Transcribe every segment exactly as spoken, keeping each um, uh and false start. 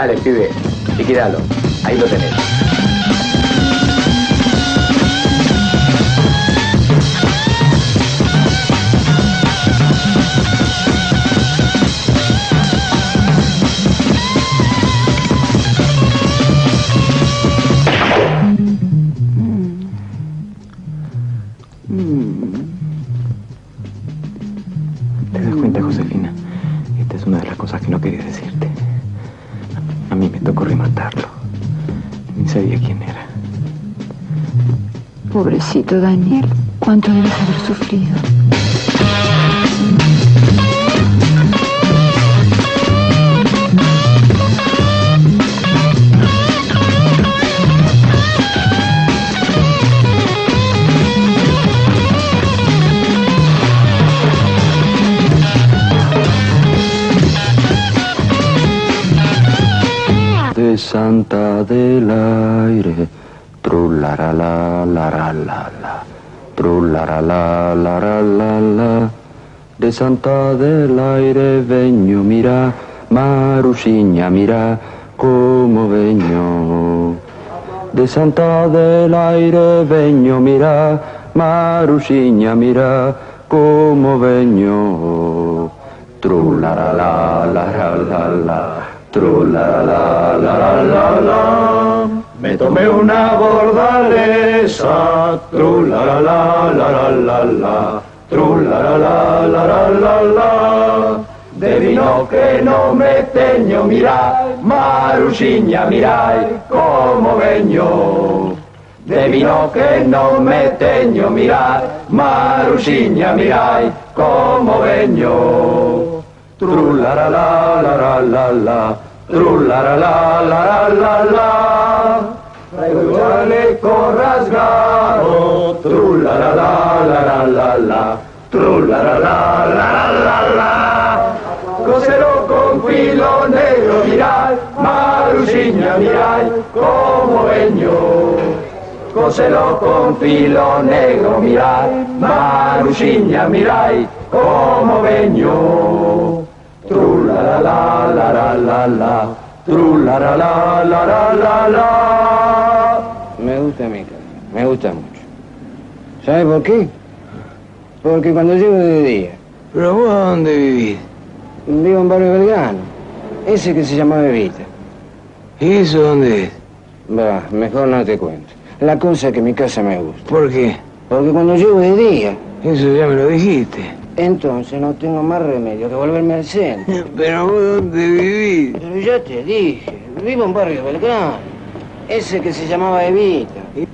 Dale, pibe, liquidalo. Ahí lo tenés. ¿Te das cuenta, Josefina? Esta es una de las cosas que no quería decirte. A mí me tocó rematarlo. Ni sabía quién era. Pobrecito Daniel, ¿cuánto debes haber sufrido? Santa del aire, trulara la la la la la, trulara la la la la la. De Santa del aire veño, mira, Maruxiña, mira cómo veño. De Santa del aire veño, mira, Maruxiña, mira cómo veño. Trulara la la la la la. Trula la la la la la, me tomé una bordalesa. Trula la la la la la, trula la la la la la. De vino que no me teño, mirá, Maruxiña, mirá cómo veño. De vino que no me teño, mirá, Maruxiña, mirá cómo veño. Trula la la la la la, trula la la la la la. Traigo el chaleco rasgado, trula la la la la, trula la la la la. Cóselo con filo negro, mirad, Maruxiña, mirad cómo veño. Cóselo con filo negro, mirad, Maruxiña, mirad cómo veño. Trula la la la la la la, trula la la la la la la. Me gusta mi casa, me gusta mucho. ¿Sabes por qué? Porque cuando llego de día. ¿Pero vos a dónde vivís? Vivo en barrio Belgrano, ese que se llama Evita. ¿Y eso dónde es? Bah, mejor no te cuento. La cosa es que mi casa me gusta. ¿Por qué? Porque cuando llego de día. Eso ya me lo dijiste. Entonces no tengo más remedio que volverme al centro. ¿Pero vos dónde vivís? Pero ya te dije, vivo en barrio Belgrano, ese que se llamaba Evita. ¿Y?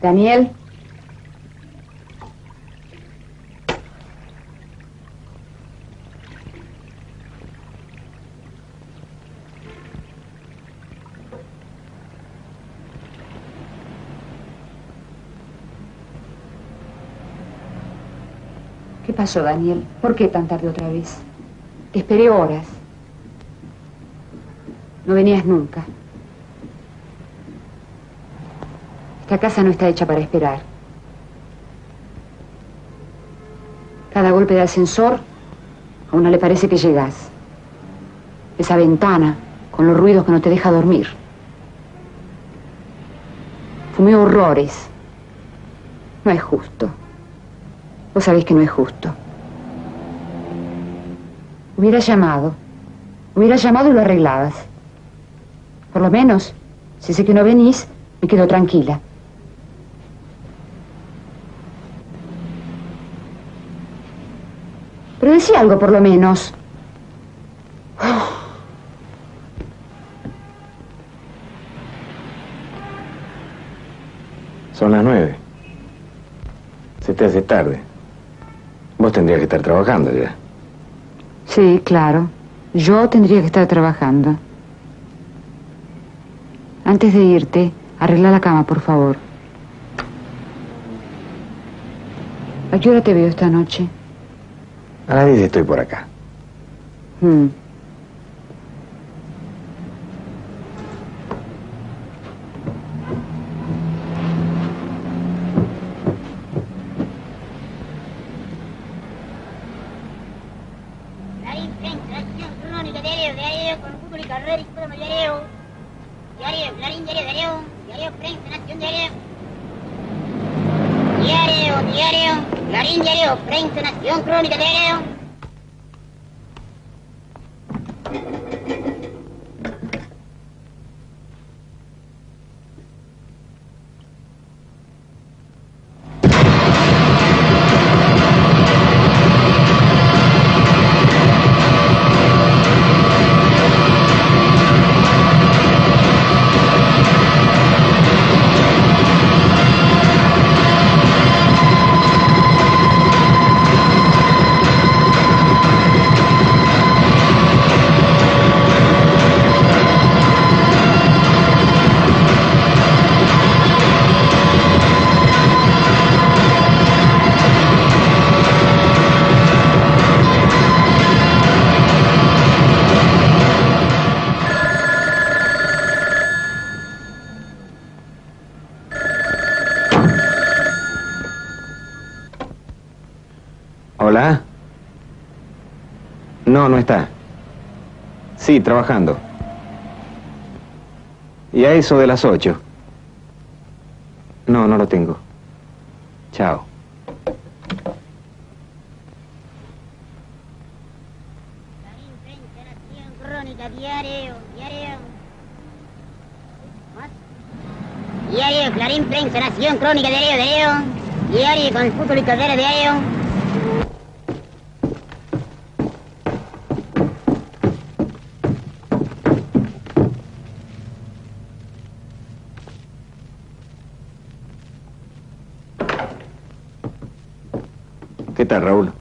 Daniel. ¿Qué pasó, Daniel? ¿Por qué tan tarde otra vez? Te esperé horas. No venías nunca. Esta casa no está hecha para esperar. Cada golpe de ascensor, a una le parece que llegas. Esa ventana, con los ruidos que no te deja dormir. Fumé horrores. No es justo. Vos sabés que no es justo. Hubiera llamado. Hubiera llamado y lo arreglabas. Por lo menos, si sé que no venís, me quedo tranquila. Pero decí algo, por lo menos. Oh. Son las nueve. Se te hace tarde. Vos tendrías que estar trabajando ya. Sí, claro. Yo tendría que estar trabajando. Antes de irte, arregla la cama, por favor. ¿A qué hora te veo esta noche? A las diez estoy por acá. Hmm. No, no está. Sí, trabajando. Y a eso de las ocho. No, no lo tengo. Chao. Diario Clarín, Prensa, Nación, Crónica, Diario, Diario. Diario con el fútbol y cordero, Diario. ¿Qué tal, Raúl?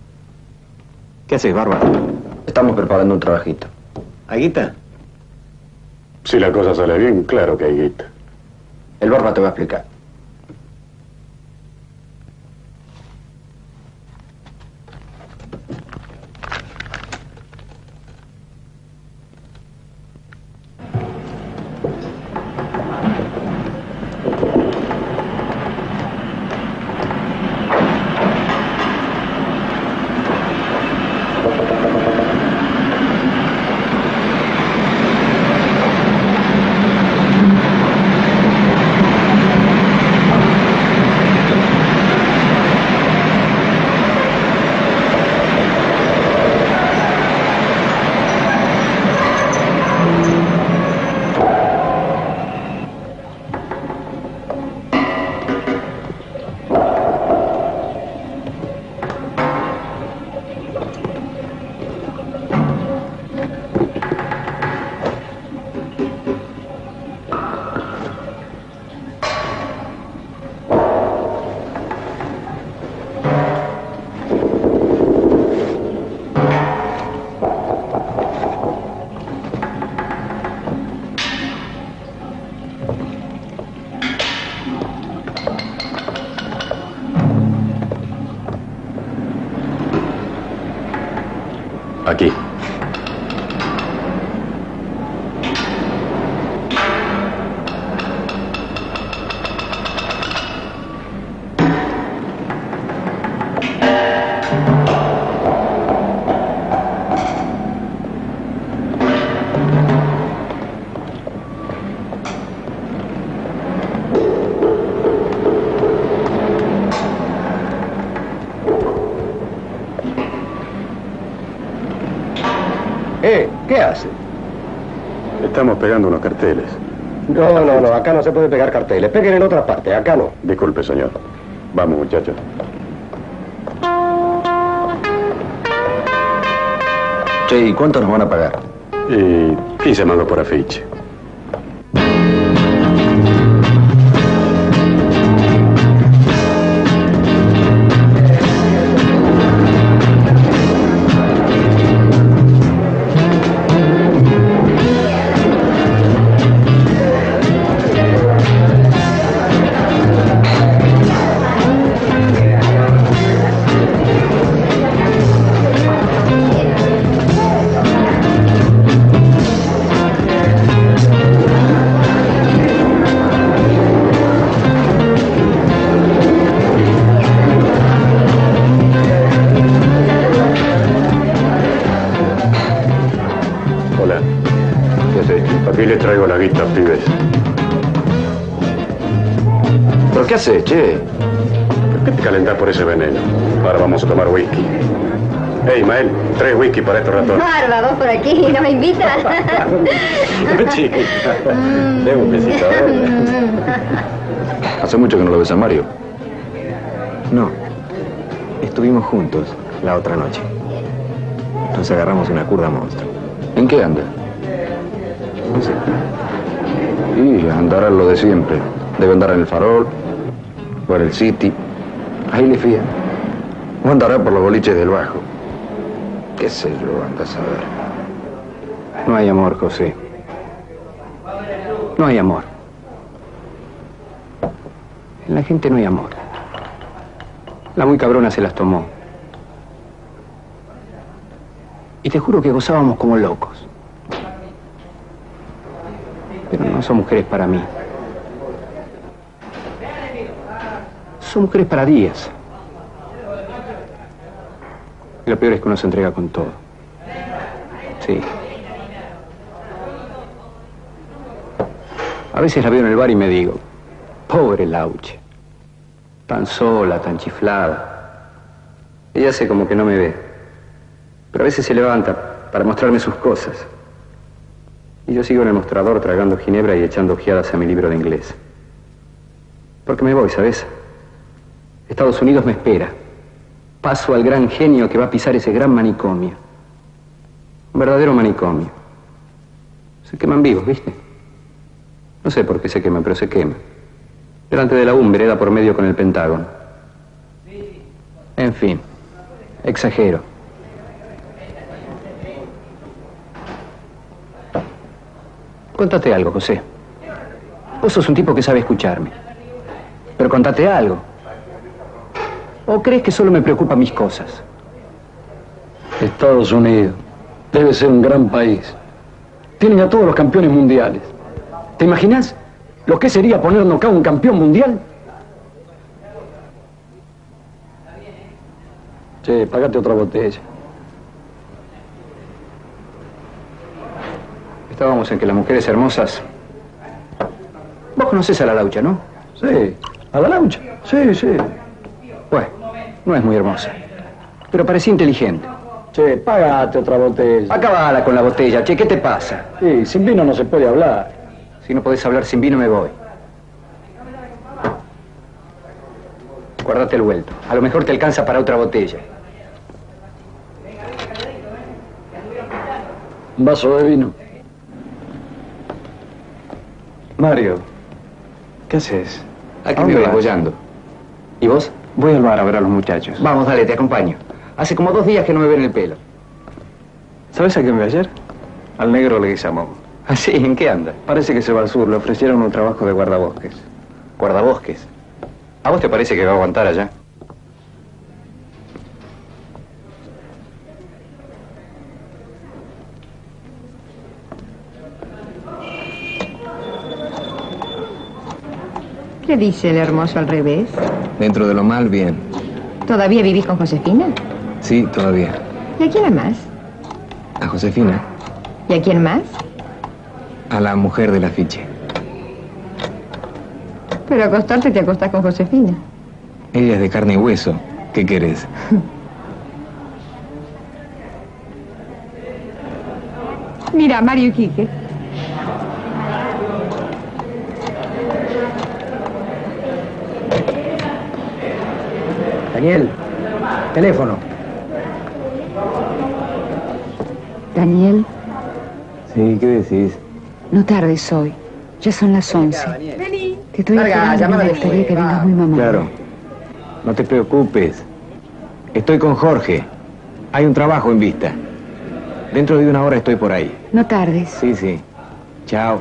¿Qué haces, bárbaro? Estamos preparando un trabajito. ¿Hay guita? Si la cosa sale bien, claro que hay guita. El barba te va a explicar. Aquí. ¿Eh? ¿Qué hace? Estamos pegando unos carteles. No, no, no, acá no se puede pegar carteles. Peguen en otra parte, acá no. Disculpe, señor. Vamos, muchachos. Che, ¿y cuánto nos van a pagar? Y quince mangos por afiche. Che, ¿por qué te calentás por ese veneno? Ahora vamos a tomar whisky. Hey, Ismael, tres whisky para estos ratones. Barba, vos por aquí, ¿no me invitas? Chiquita, de un besito. Hace mucho que no lo ves a Mario. No, estuvimos juntos la otra noche. Nos agarramos una curda monstruo. ¿En qué anda? No sé. Y andará lo de siempre. Debe andar en el Farol, por el City, ahí le fía. O andará por los boliches del Bajo. Qué sé yo, anda a saber. No hay amor, José. No hay amor. En la gente no hay amor. La muy cabrona se las tomó. Y te juro que gozábamos como locos. Pero no son mujeres para mí. Son mujeres para días. Y lo peor es que uno se entrega con todo. Sí. A veces la veo en el bar y me digo, pobre Lauche. Tan sola, tan chiflada. Ella hace como que no me ve. Pero a veces se levanta para mostrarme sus cosas. Y yo sigo en el mostrador tragando ginebra y echando ojeadas a mi libro de inglés. Porque me voy, ¿sabes? Estados Unidos me espera. Paso al gran genio que va a pisar ese gran manicomio. Un verdadero manicomio. Se queman vivos, ¿viste? No sé por qué se queman, pero se queman. Delante de la U N, vereda por medio con el Pentágono. En fin, exagero. Contate algo, José. Vos sos un tipo que sabe escucharme. Pero contate algo. ¿O crees que solo me preocupan mis cosas? Estados Unidos debe ser un gran país. Tienen a todos los campeones mundiales. ¿Te imaginas lo que sería poner nocaut a un campeón mundial? Che, pagate otra botella. Estábamos en que las mujeres hermosas... Vos conocés a la Laucha, ¿no? Sí, a la Laucha. Sí, sí. Bueno, no es muy hermosa, pero parecía inteligente. Che, pagate otra botella. Acabala con la botella, che, ¿qué te pasa? Sí, sin vino no se puede hablar. Si no podés hablar sin vino, me voy. Guardate el vuelto, a lo mejor te alcanza para otra botella. Un vaso de vino. Mario, ¿qué haces? Aquí me voy apoyando. ¿Y vos? Voy al bar a ver a los muchachos. Vamos, dale, te acompaño. Hace como dos días que no me ven el pelo. ¿Sabes a quién vi ayer? Al negro Leguizamón. ¿Ah, sí? ¿En qué anda? Parece que se va al sur. Le ofrecieron un trabajo de guardabosques. ¿Guardabosques? ¿A vos te parece que va a aguantar allá? ¿Qué dice el hermoso al revés? Dentro de lo mal, bien. ¿Todavía vivís con Josefina? Sí, todavía. ¿Y a quién amás? A Josefina. ¿Y a quién más? A la mujer del afiche. Pero acostarte te acostás con Josefina. Ella es de carne y hueso. ¿Qué querés? Mira, Mario y Quique. Daniel, teléfono. Daniel. Sí, ¿qué decís? No tardes hoy. Ya son las once. Vení. Te estoy esperando, me gustaría que vengas muy mamá. Claro. No te preocupes. Estoy con Jorge. Hay un trabajo en vista. Dentro de una hora estoy por ahí. No tardes. Sí, sí. Chao.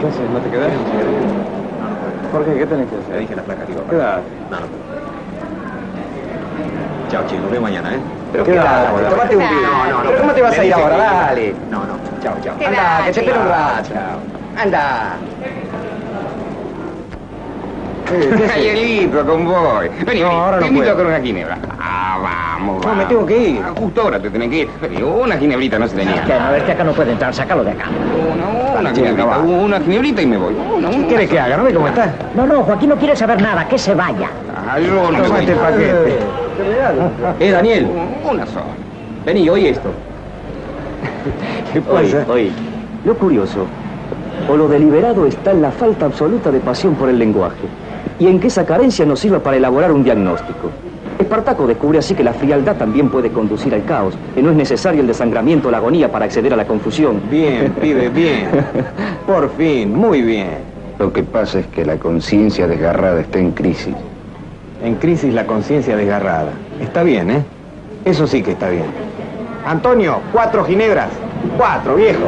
¿Qué haces? ¿No te quedas? Jorge, ¿qué tenés que hacer? Le dije la placa, digo. Quedate. No, no. Chao, chicos. Nos vemos mañana, ¿eh? Pero quedate. Tomate un vino. No, no, no. ¿Pero cómo te vas a ir ahora? Dale. No, no. Chao, chao. Anda, que te espero un rato. Chao. Anda. Hay el libro con vos. Vení, no, ahora no te invito a una ginebra. Ah, vamos, vamos. No, me tengo que ir. Ah, justo ahora te tenés que ir. Pero una ginebrita no se tenía. Claro, a ver, que acá no puede entrar, sácalo de acá. Una, una ginebrita, una ginebrita y me voy. Una, una, ¿qué quieres que haga? ¿No ve cómo está? No, no, Joaquín no quiere saber nada, que se vaya. Ah, yo no me este paquete. Eh, Daniel. Una sola. Vení, oí esto. ¿Qué pasa? Oí. Lo curioso, o lo deliberado está en la falta absoluta de pasión por el lenguaje. Y en que esa carencia nos sirva para elaborar un diagnóstico. Espartaco descubre así que la frialdad también puede conducir al caos, que no es necesario el desangramiento o la agonía para acceder a la confusión. Bien, pibe, bien. Por fin, muy bien. Lo que pasa es que la conciencia desgarrada está en crisis. En crisis la conciencia desgarrada. Está bien, ¿eh? Eso sí que está bien. Antonio, cuatro ginebras. Cuatro, viejo.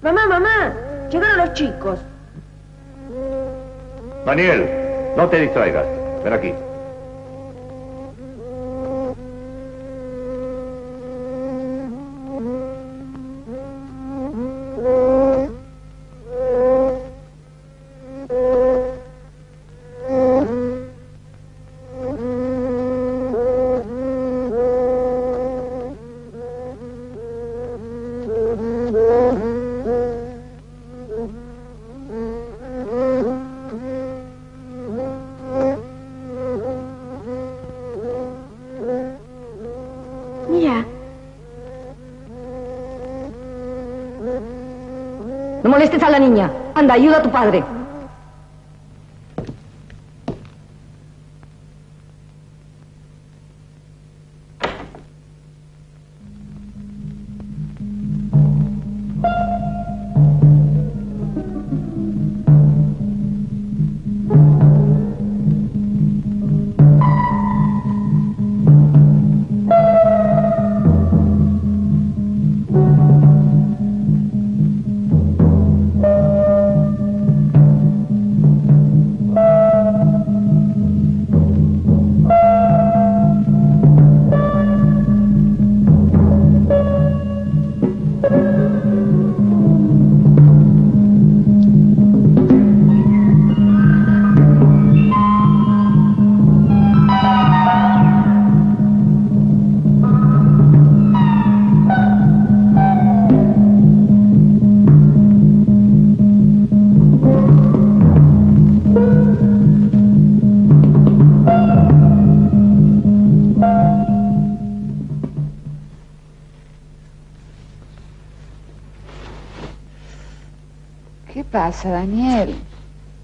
Mamá, mamá, llegaron los chicos. Daniel, no te distraigas. Ven aquí. A la niña. Anda, ayuda a tu padre. ¿Qué pasa, Daniel?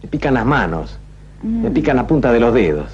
Me pican las manos. Me pican la punta de los dedos.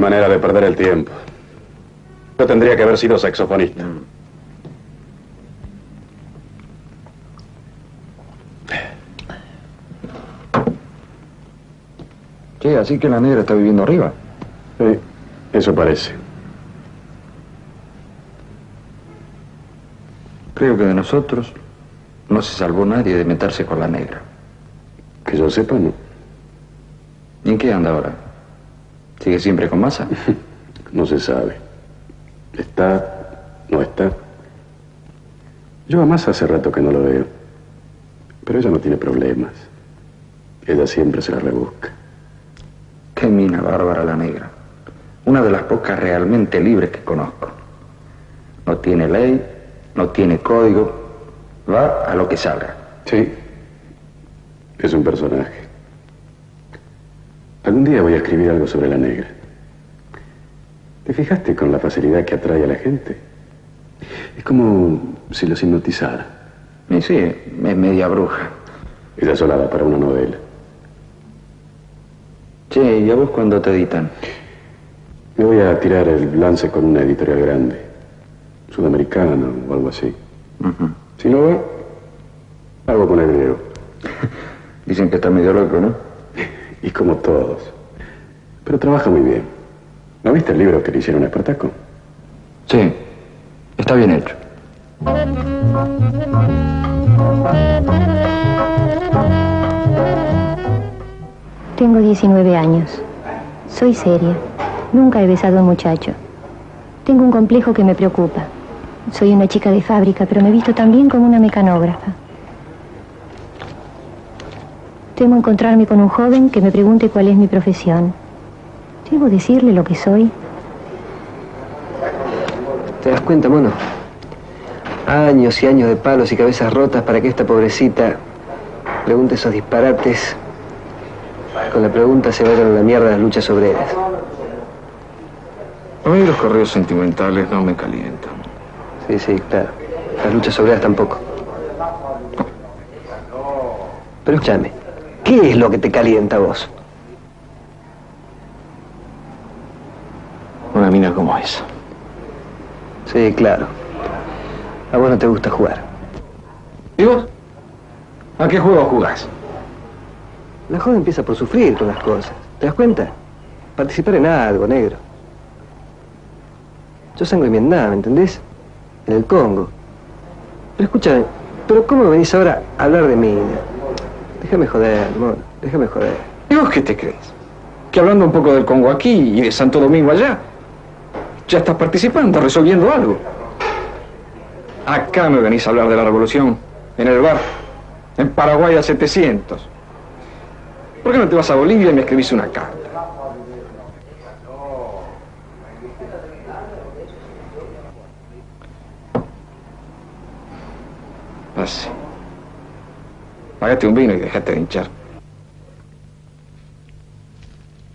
Manera de perder el tiempo. Yo tendría que haber sido saxofonista. Mm. Che, así que la negra está viviendo arriba. Sí, eso parece. Creo que de nosotros no se salvó nadie de meterse con la negra. Que yo sepa, no. ¿Y en qué anda ahora? ¿Sigue siempre con masa? No se sabe. Está, no está. Yo a masa hace rato que no lo veo. Pero ella no tiene problemas. Ella siempre se la rebusca. Qué mina bárbara la negra. Una de las pocas realmente libres que conozco. No tiene ley, no tiene código. Va a lo que salga. Sí. Es un personaje. Algún día voy a escribir algo sobre la negra. ¿Te fijaste con la facilidad que atrae a la gente? Es como si los hipnotizara. Y sí, es media bruja. Ella sola da para una novela. Che, ¿y a vos cuándo te editan? Me voy a tirar el lance con una editorial grande. Sudamericana o algo así. Uh-huh. Si no va, hago con el dinero. Dicen que está medio loco, ¿no? Y como todos. Pero trabaja muy bien. ¿No viste el libro que le hicieron a Espartaco? Sí. Está bien hecho. Tengo diecinueve años. Soy seria. Nunca he besado a un muchacho. Tengo un complejo que me preocupa. Soy una chica de fábrica, pero me he visto también como una mecanógrafa. Temo encontrarme con un joven que me pregunte cuál es mi profesión. ¿Debo decirle lo que soy? ¿Te das cuenta, mono? Años y años de palos y cabezas rotas para que esta pobrecita pregunte esos disparates. Con la pregunta se vayan a la mierda las luchas obreras. A mí los correos sentimentales no me calientan. Sí, sí, claro. Las luchas obreras tampoco. Pero escúchame. ¿Qué es lo que te calienta a vos? Una mina como esa. Sí, claro. A vos no te gusta jugar. ¿Y vos? ¿A qué juego jugás? La joven empieza por sufrir con las cosas. ¿Te das cuenta? Participar en algo, negro. Yo sangro en Vietnam, ¿me entendés? En el Congo. Pero escúchame, ¿pero cómo venís ahora a hablar de mina? Déjame joder, mono, déjame joder. ¿Y vos qué te crees? Que hablando un poco del Congo aquí y de Santo Domingo allá, ya estás participando, resolviendo algo. Acá me venís a hablar de la revolución, en el bar, en Paraguay a setecientos. ¿Por qué no te vas a Bolivia y me escribís una carta? Así. Pagate un vino y dejate de hinchar.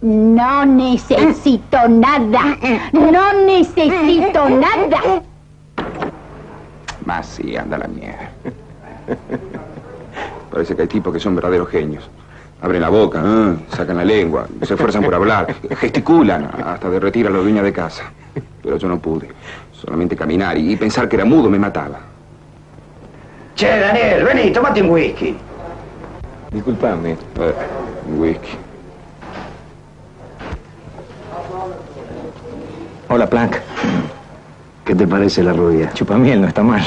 No necesito nada. No necesito nada. Más sí, anda la mierda. Parece que hay tipos que son verdaderos genios. Abren la boca, ¿eh? Sacan la lengua, se esfuerzan por hablar, gesticulan hasta derretir a la dueña de casa. Pero yo no pude. Solamente caminar y pensar que era mudo me mataba. Che, Daniel, vení, tómate un whisky. Disculpame. Eh, un whisky. Hola, Plank. ¿Qué te parece la rubia? Chupamiel, no está mal.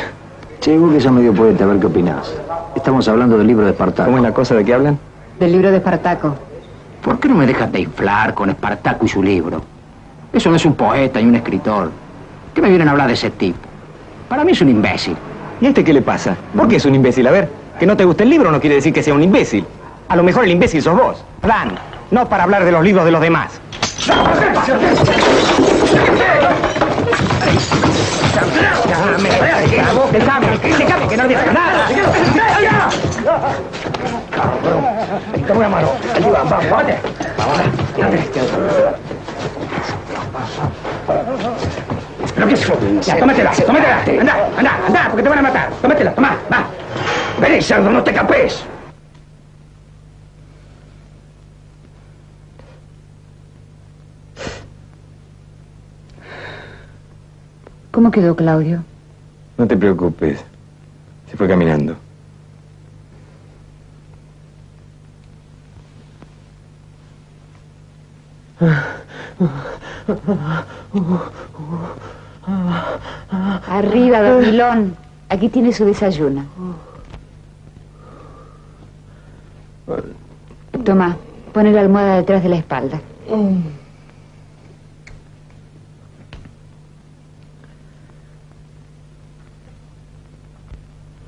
Che, vos que sos medio poeta, a ver qué opinás. Estamos hablando del libro de Espartaco. ¿Cómo es la cosa? ¿De qué hablan? Del libro de Espartaco. ¿Por qué no me dejas de inflar con Espartaco y su libro? Eso no es un poeta ni un escritor. ¿Qué me vienen a hablar de ese tipo? Para mí es un imbécil. ¿Y a este qué le pasa? ¿Por qué es un imbécil? A ver, que no te guste el libro no quiere decir que sea un imbécil. A lo mejor el imbécil sos vos, Plan. No para hablar de los libros de los demás. Déjame, déjame, déjame, que no digas nada. Cabrón, ahí está una mano. Allí va, va, vale. Lo que es, ya, tómatela, tómatela. Anda, anda, anda, porque te van a matar. Tómatela, toma, va. Vení, cerdo, no te capes. ¿Cómo quedó Claudio? No te preocupes. Se fue caminando. Arriba, dormilón. Aquí tiene su desayuno. Tomá, pone la almohada detrás de la espalda.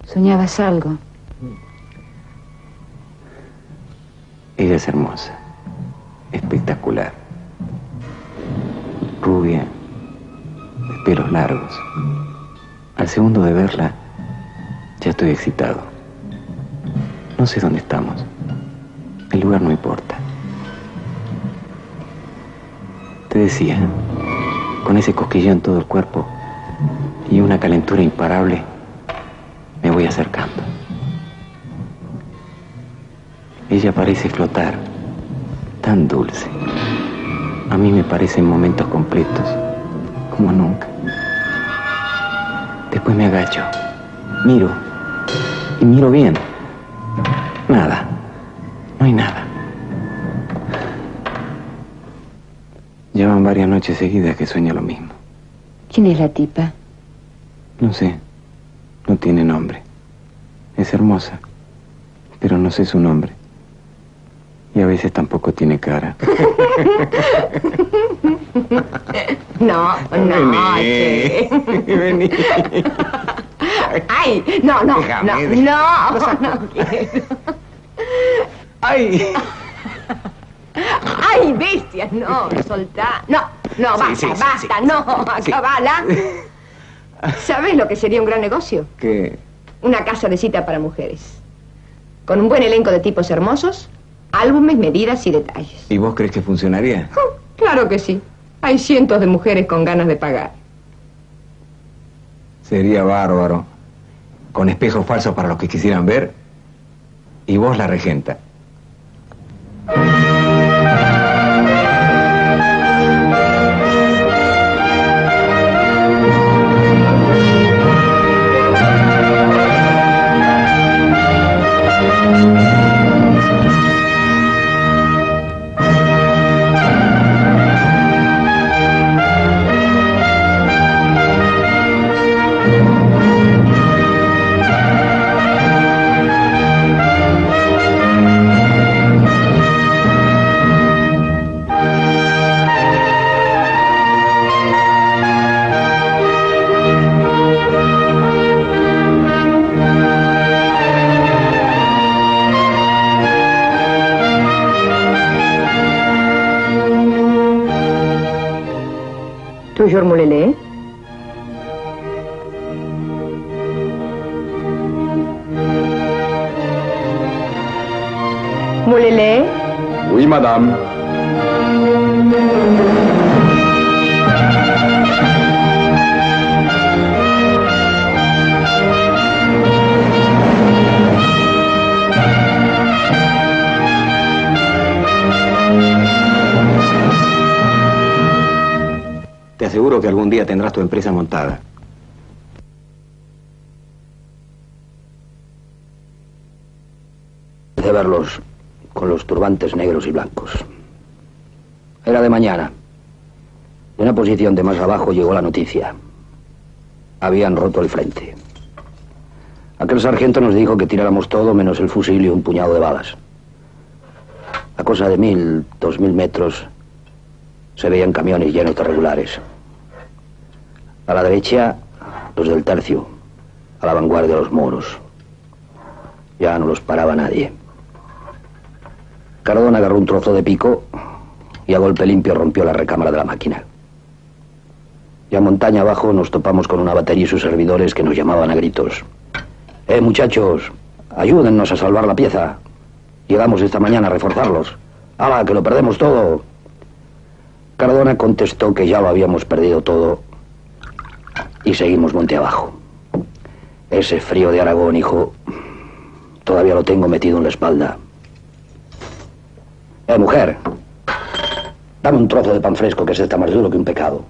¿Soñabas algo? Ella es hermosa, espectacular, rubia, de pelos largos. Al segundo de verla, ya estoy excitado. No sé dónde estamos, el lugar no importa. Te decía, con ese cosquilleo en todo el cuerpo y una calentura imparable, me voy acercando. Ella parece flotar, tan dulce. A mí me parecen momentos completos, como nunca. Después me agacho, miro, y miro bien. Nada, no hay nada. Llevan varias noches seguidas que sueño lo mismo. ¿Quién es la tipa? No sé. No tiene nombre. Es hermosa, pero no sé su nombre. Y a veces tampoco tiene cara. No, no. Vení, vení. Ay, no, no, déjame, no, no, no quiero. Ay. Ay, bestia, no, soltá. No, no, basta, sí, sí, basta, sí, no, sí. Acabala. ¿Sabes lo que sería un gran negocio? ¿Qué? Una casa de cita para mujeres. Con un buen elenco de tipos hermosos, álbumes, medidas y detalles. ¿Y vos crees que funcionaría? Oh, claro que sí. Hay cientos de mujeres con ganas de pagar. Sería bárbaro. Con espejos falsos para los que quisieran ver. Y vos la regenta. toujours mon lélé. Mon lélé? Oui, madame. Te aseguro que algún día tendrás tu empresa montada. De verlos con los turbantes negros y blancos. Era de mañana. De una posición de más abajo llegó la noticia. Habían roto el frente. Aquel sargento nos dijo que tiráramos todo menos el fusil y un puñado de balas. A cosa de mil, dos mil metros... se veían camiones llenos de regulares. A la derecha, los del Tercio, a la vanguardia de los moros. Ya no los paraba nadie. Cardón agarró un trozo de pico y a golpe limpio rompió la recámara de la máquina. Ya montaña abajo nos topamos con una batería y sus servidores que nos llamaban a gritos. ¡Eh, muchachos! ¡Ayúdennos a salvar la pieza! Llegamos esta mañana a reforzarlos. ¡Hala, que lo perdemos todo! Cardona contestó que ya lo habíamos perdido todo y seguimos monte abajo. Ese frío de Aragón, hijo, todavía lo tengo metido en la espalda. Eh, mujer, dame un trozo de pan fresco que se está más duro que un pecado.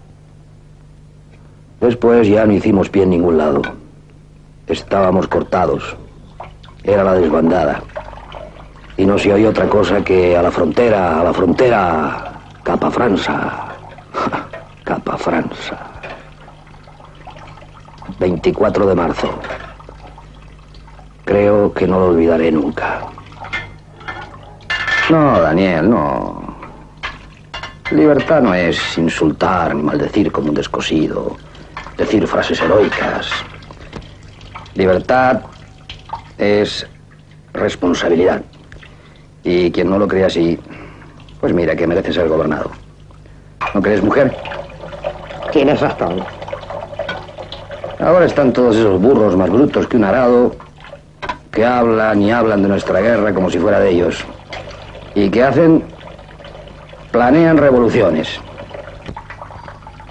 Después ya no hicimos pie en ningún lado. Estábamos cortados. Era la desbandada. Y no se oía otra cosa que a la frontera, a la frontera... Capa Franza, Capa Franza. veinticuatro de marzo. Creo que no lo olvidaré nunca. No, Daniel, no. Libertad no es insultar ni maldecir como un descosido, decir frases heroicas. Libertad es responsabilidad. Y quien no lo crea así... pues mira, que merece ser gobernado. ¿No crees, mujer? Tienes razón. Ahora están todos esos burros más brutos que un arado, que hablan y hablan de nuestra guerra como si fuera de ellos. Y que hacen... planean revoluciones.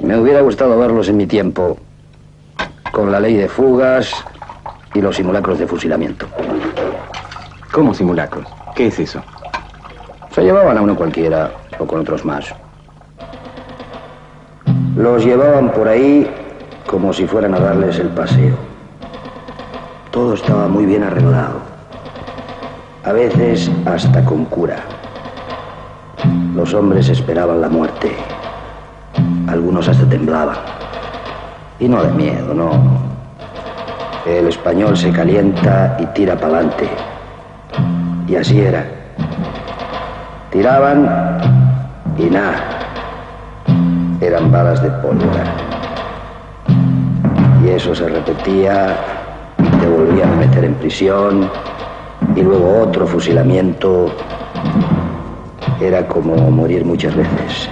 Me hubiera gustado verlos en mi tiempo, con la ley de fugas y los simulacros de fusilamiento. ¿Cómo simulacros? ¿Qué es eso? Se llevaban a uno cualquiera, o con otros más. Los llevaban por ahí como si fueran a darles el paseo. Todo estaba muy bien arreglado. A veces hasta con cura. Los hombres esperaban la muerte. Algunos hasta temblaban. Y no de miedo, no. El español se calienta y tira para adelante. Y así era. Tiraban y nada, eran balas de pólvora. Y eso se repetía, te volvían a meter en prisión y luego otro fusilamiento. Era como morir muchas veces.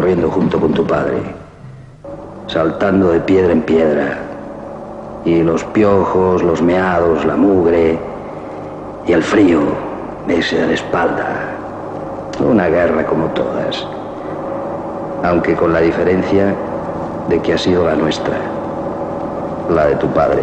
Corriendo junto con tu padre, saltando de piedra en piedra, Y los piojos, los meados, la mugre y el frío me hice a la espalda. Una guerra como todas, aunque con la diferencia de que ha sido la nuestra, la de tu padre.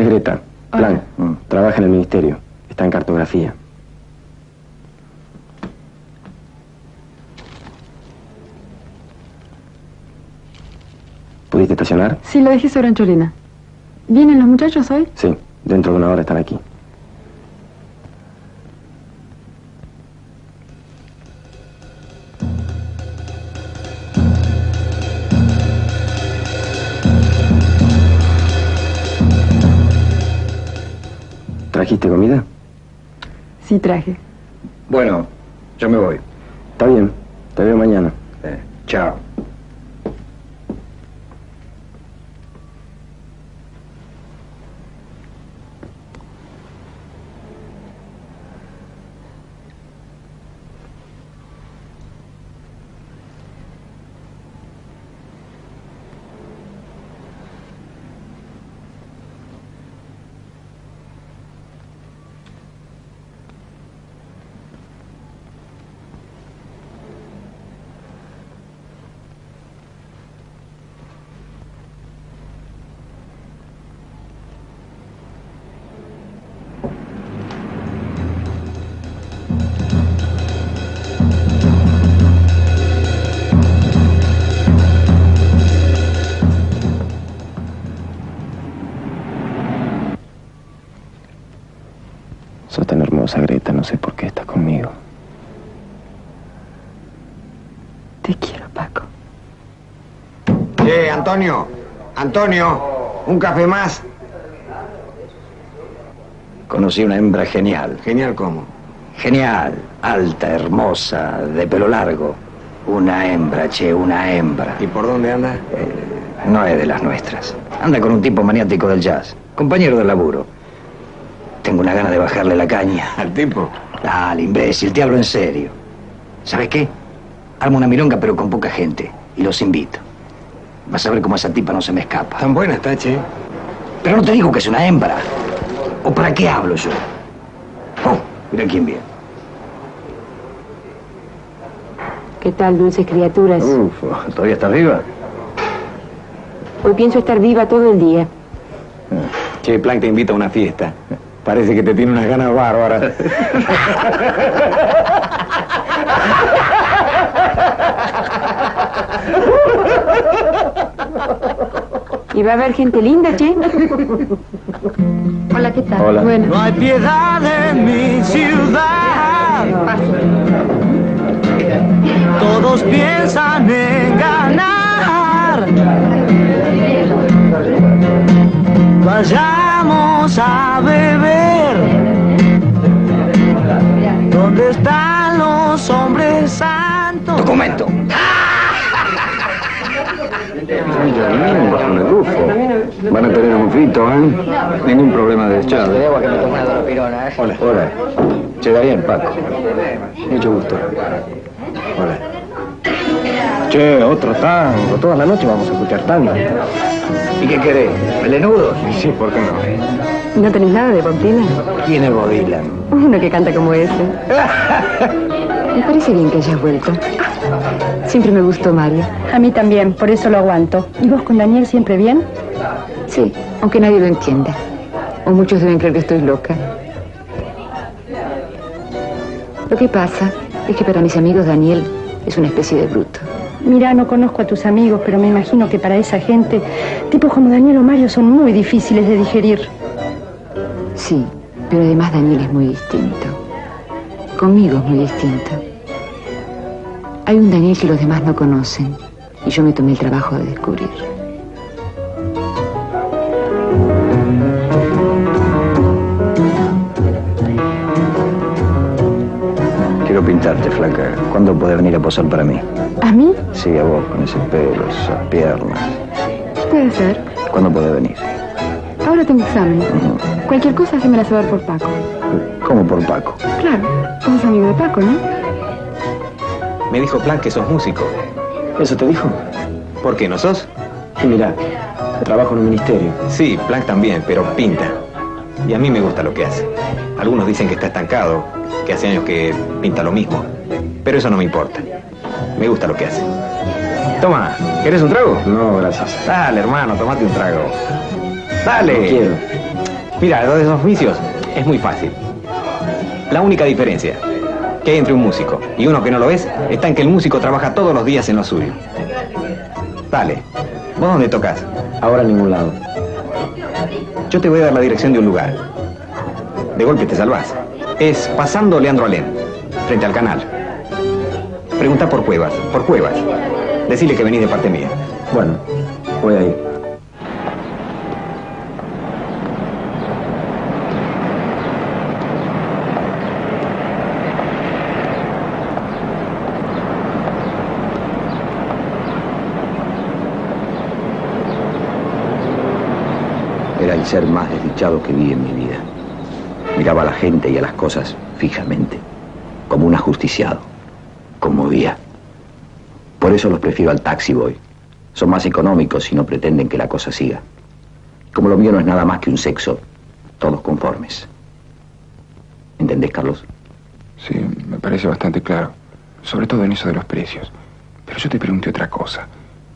Greta, Plank, trabaja en el ministerio, está en cartografía. ¿Pudiste estacionar? Sí, lo dejé sobre Anchorena. ¿Vienen los muchachos hoy? Sí, dentro de una hora están aquí. ¿Trajiste comida? Sí, traje. Bueno, yo me voy. Está bien, te veo mañana. Eh, chao. Sos tan hermosa, Greta, no sé por qué estás conmigo. Te quiero, Paco. Che, Antonio, Antonio, un café más. Conocí una hembra genial. ¿Genial cómo? Genial, alta, hermosa, de pelo largo. Una hembra, che, una hembra. ¿Y por dónde anda? Eh, no es de las nuestras. Anda con un tipo maniático del jazz, compañero de laburo. Tengo una gana de bajarle la caña. ¿Al tipo? Dale, imbécil, te hablo en serio. ¿Sabes qué? Armo una milonga pero con poca gente. Y los invito. Vas a ver cómo esa tipa no se me escapa. Tan buena está, che. Pero no te digo que es una hembra. ¿O para qué hablo yo? Oh, mira quién viene. ¿Qué tal, dulces criaturas? Uf, ¿todavía estás viva? Hoy pienso estar viva todo el día. Ah. Che, Plank te invita a una fiesta. Parece que te tiene unas ganas bárbaras. ¿Y va a haber gente linda, che? Hola, ¿qué tal? Hola. Bueno. No hay piedad en mi ciudad. Todos piensan en ganar. Vayamos a beber. ¿Dónde están los hombres santos? Documento. Van a tener un frito, ¿eh? Ningún problema de echado. Hola. Hola. Che, da bien, Paco. Mucho gusto. Hola. Che, otro tango. Toda la noche vamos a escuchar tango. ¿Y qué querés? ¿Melenudos? Sí, ¿por qué no? ¿No tenés nada de Bob Dylan? ¿Quién es Bob Dylan? Uno que canta como ese. Me parece bien que hayas vuelto. Siempre me gustó Mario. A mí también, por eso lo aguanto. ¿Y vos con Daniel siempre bien? Sí, aunque nadie lo entienda. O muchos deben creer que estoy loca. Lo que pasa es que para mis amigos Daniel es una especie de bruto. Mirá, no conozco a tus amigos, pero me imagino que para esa gente tipos como Daniel o Mario son muy difíciles de digerir. Sí, pero además Daniel es muy distinto. Conmigo es muy distinto. Hay un Daniel que los demás no conocen y yo me tomé el trabajo de descubrir. Quiero pintarte, flaca. ¿Cuándo podés venir a posar para mí? ¿A mí? Sí, a vos, con ese pelo, esas piernas. Puede ser. ¿Cuándo podés venir? Ahora tengo examen. Uh-huh. Cualquier cosa hacémela saber por Paco. ¿Cómo por Paco? Claro, sos amigo de Paco, ¿no? Me dijo Plank que sos músico. ¿Eso te dijo? ¿Por qué no sos? Sí, mirá, trabajo en un ministerio. Sí, Plank también, pero pinta. Y a mí me gusta lo que hace. Algunos dicen que está estancado, que hace años que pinta lo mismo. Pero eso no me importa. Me gusta lo que hace. Toma, ¿querés un trago? No, gracias. Dale, hermano, tomate un trago. Dale. No quiero. Mira, lo de esos vicios es muy fácil. La única diferencia que hay entre un músico y uno que no lo es, está en que el músico trabaja todos los días en lo suyo. Dale, ¿vos dónde tocas? Ahora en ningún lado. Yo te voy a dar la dirección de un lugar. De golpe te salvás. Es pasando Leandro Alén, frente al canal. Pregunta por Cuevas, por Cuevas. Decile que venís de parte mía. Bueno, voy a ir. El ser más desdichado que vi en mi vida. Miraba a la gente y a las cosas fijamente, como un ajusticiado. Conmovía. Por eso los prefiero al taxi boy. Son más económicos y no pretenden que la cosa siga. Como lo mío no es nada más que un sexo, todos conformes. ¿Entendés, Carlos? Sí, me parece bastante claro. Sobre todo en eso de los precios. Pero yo te pregunté otra cosa.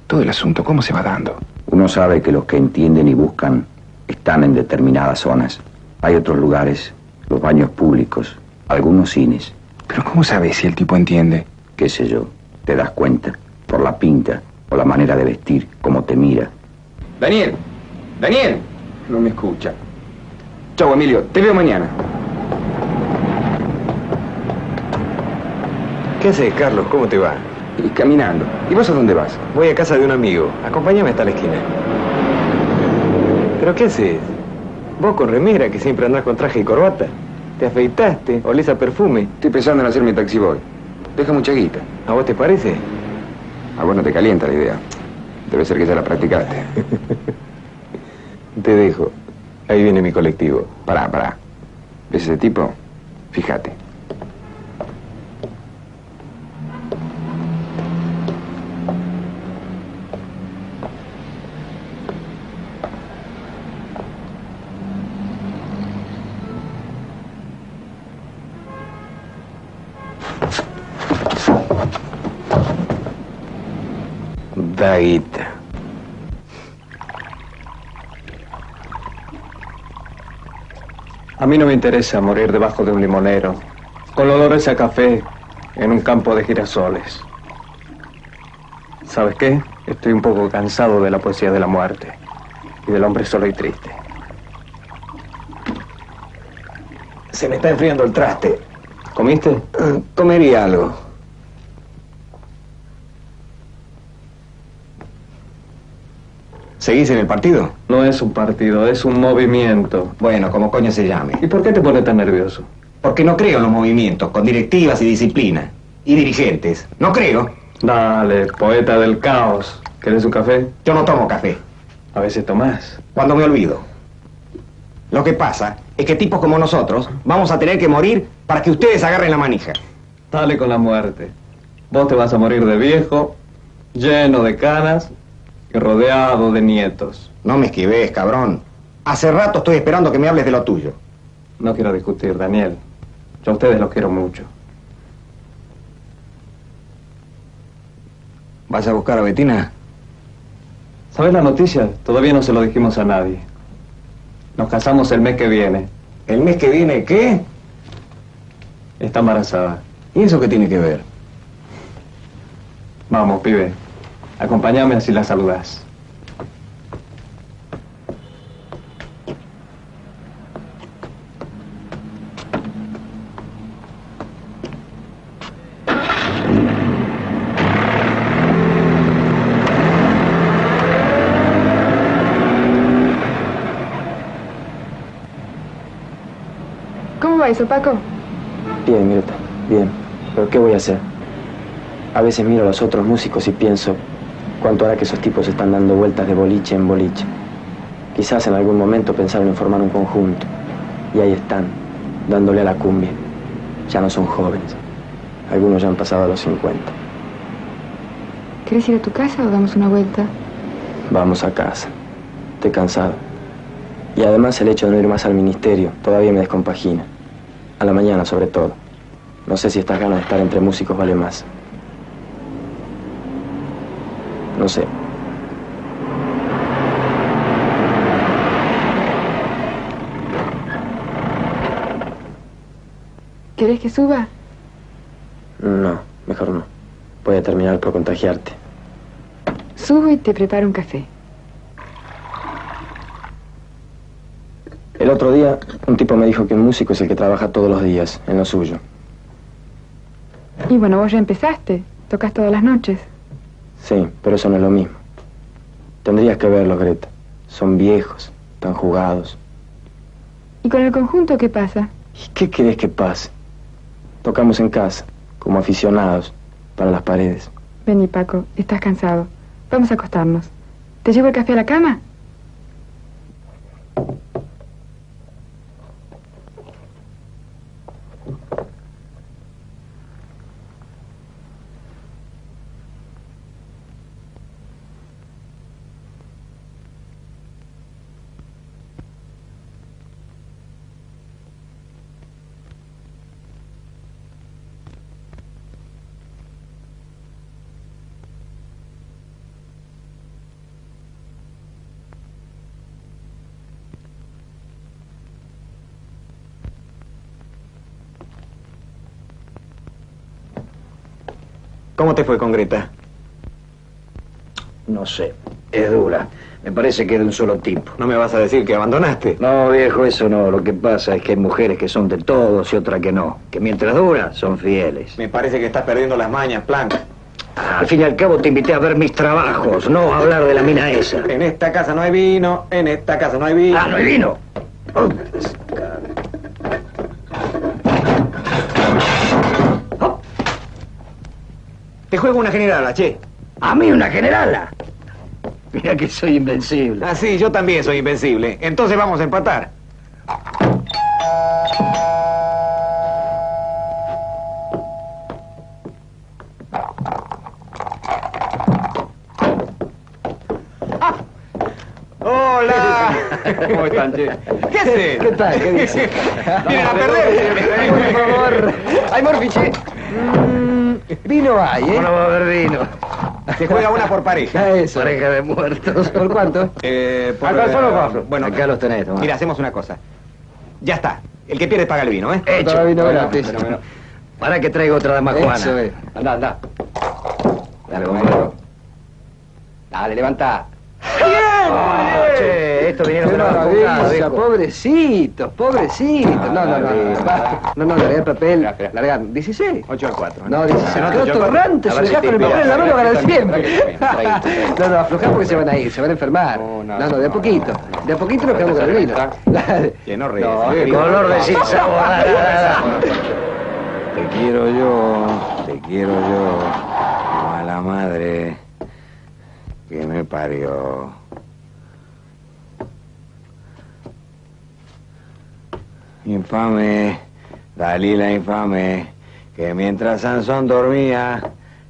Todo el asunto, ¿cómo se va dando? Uno sabe que los que entienden y buscan están en determinadas zonas. Hay otros lugares, los baños públicos, algunos cines. ¿Pero cómo sabes si el tipo entiende? Qué sé yo, te das cuenta. Por la pinta, por la manera de vestir, cómo te mira. ¡Daniel! ¡Daniel! No me escucha. Chau, Emilio, te veo mañana. ¿Qué haces, Carlos? ¿Cómo te va? Y caminando. ¿Y vos a dónde vas? Voy a casa de un amigo. Acompáñame hasta la esquina. ¿Pero qué haces? Vos con remera, que siempre andás con traje y corbata. Te afeitaste, olés a perfume. Estoy pensando en hacer mi taxi boy. Deja mucha guita. ¿A vos te parece? A vos no te calienta la idea. Debe ser que ya la practicaste. Te dejo. Ahí viene mi colectivo. Pará, pará. ¿Ves ese tipo? Fíjate. Daguita. A mí no me interesa morir debajo de un limonero, con olores a café, en un campo de girasoles. ¿Sabes qué? Estoy un poco cansado de la poesía de la muerte y del hombre solo y triste. Se me está enfriando el traste. ¿Comiste? Uh, comería algo. ¿Seguís en el partido? No es un partido, es un movimiento. Bueno, como coño se llame. ¿Y por qué te pone tan nervioso? Porque no creo en los movimientos, con directivas y disciplina. Y dirigentes. No creo. Dale, poeta del caos. ¿Querés un café? Yo no tomo café. A veces tomás. Cuando me olvido. Lo que pasa es que tipos como nosotros vamos a tener que morir para que ustedes agarren la manija. Dale con la muerte. Vos te vas a morir de viejo, lleno de canas, rodeado de nietos. No me esquives, cabrón. Hace rato estoy esperando que me hables de lo tuyo. No quiero discutir, Daniel. Yo a ustedes los quiero mucho. ¿Vas a buscar a Betina? ¿Sabes la noticia? Todavía no se lo dijimos a nadie. Nos casamos el mes que viene. ¿El mes que viene qué? Está embarazada. ¿Y eso qué tiene que ver? Vamos, pibe. Acompáñame así la saludás. ¿Eso, Paco? Bien, Greta, bien. ¿Pero qué voy a hacer? A veces miro a los otros músicos y pienso cuánto hará que esos tipos están dando vueltas de boliche en boliche. Quizás en algún momento pensaron en formar un conjunto. Y ahí están, dándole a la cumbia. Ya no son jóvenes. Algunos ya han pasado a los cincuenta. ¿Querés ir a tu casa o damos una vuelta? Vamos a casa. Estoy cansado. Y además el hecho de no ir más al ministerio todavía me descompagina. A la mañana, sobre todo. No sé si estas ganas de estar entre músicos vale más. No sé. ¿Querés que suba? No, mejor no. Voy a terminar por contagiarte. Subo y te preparo un café. El otro día, un tipo me dijo que un músico es el que trabaja todos los días, en lo suyo. Y bueno, vos ya empezaste. Tocas todas las noches. Sí, pero eso no es lo mismo. Tendrías que verlos, Greta. Son viejos, están jugados. ¿Y con el conjunto qué pasa? ¿Y qué querés que pase? Tocamos en casa, como aficionados, para las paredes. Vení, Paco, estás cansado. Vamos a acostarnos. ¿Te llevo el café a la cama? ¿Cómo te fue con Greta? No sé, es dura. Me parece que es de un solo tipo. ¿No me vas a decir que abandonaste? No, viejo, eso no. Lo que pasa es que hay mujeres que son de todos y otras que no. Que mientras dura, son fieles. Me parece que estás perdiendo las mañas, Plank. Al fin y al cabo te invité a ver mis trabajos, no a hablar de la mina esa. En esta casa no hay vino, en esta casa no hay vino. ¡Ah, no hay vino! Oh. Te juego una generala, che. ¿A mí una generala? Mira que soy invencible. Ah, sí, yo también soy invencible. Entonces vamos a empatar. Ah. ¡Hola! ¿Cómo están, che? ¿Qué haces? ¿Qué tal? ¿Qué dices? ¡Vienen a perder! Por favor. ¡Ay, Morfiche! Vino hay, ¿eh? No va a haber vino. Se juega una por pareja. Eso. Pareja de muertos. ¿Por cuánto? Eh, por... Acá solo cuatro. Bueno, acá los tenés. Tomás. Mira, hacemos una cosa. Ya está. El que pierde paga el vino, ¿eh? Hecho. Para vino bueno, bueno, bueno. Para que traigo otra damajuana. Eso es. Andá, andá. Dale, compañero. Dale, levanta. ¡Bien! Oh, che, estos vinieron de la pobrecitos, pobrecitos. Ah, no, no, no, no, no, no, largar papel. Largar dieciséis. ocho al cuatro. No, dieciséis. No, yo torrante, con el papel en la mano para siempre. No, no, aflojá porque se van a ir, se van a enfermar. No, no, de a poquito. De a poquito nos quedamos con el vino. Que no ríes. Color de sin sabor. Te quiero yo, te quiero yo. A la madre que me parió. Infame, Dalila infame, que mientras Sansón dormía,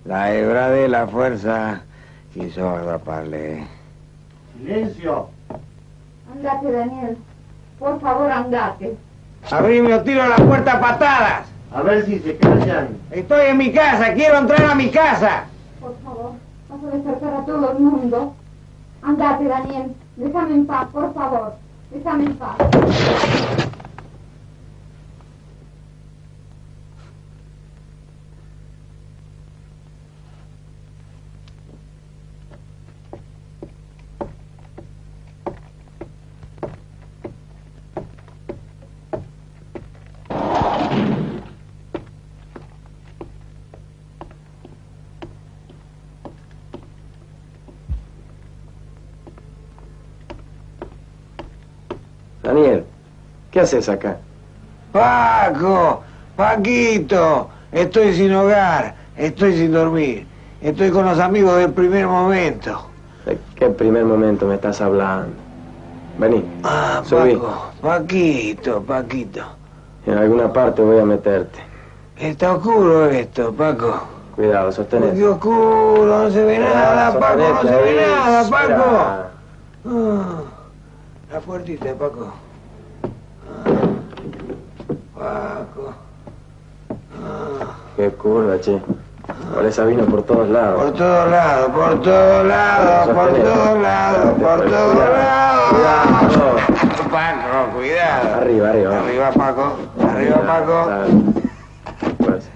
la hebra de la fuerza quiso atraparle. ¡Silencio! Andate, Daniel. Por favor, andate. Abrime o tiro la puerta a patadas. A ver si se callan. Estoy en mi casa, quiero entrar a mi casa. Por favor. Vas a despertar a todo el mundo. Andate, Daniel. Déjame en paz, por favor. Déjame en paz. Daniel, ¿qué haces acá? ¡Paco! ¡Paquito! Estoy sin hogar, estoy sin dormir. Estoy con los amigos del primer momento. ¿De qué primer momento me estás hablando? Vení, ah, subí. Paco, Paquito, Paquito. En alguna parte voy a meterte. Está oscuro esto, Paco. Cuidado, sostenete. Qué oscuro, no se ve nada, Paco, no se ve nada, Paco. Ah, la puertita, Paco. Ah, Paco. Ah. Qué curva, che. Por esa vino por todos lados. Por todos lados, por todos lados, por todos lados, por todos lados. Paco, cuidado. Arriba, arriba. Arriba, Paco. Arriba, Paco. Pues.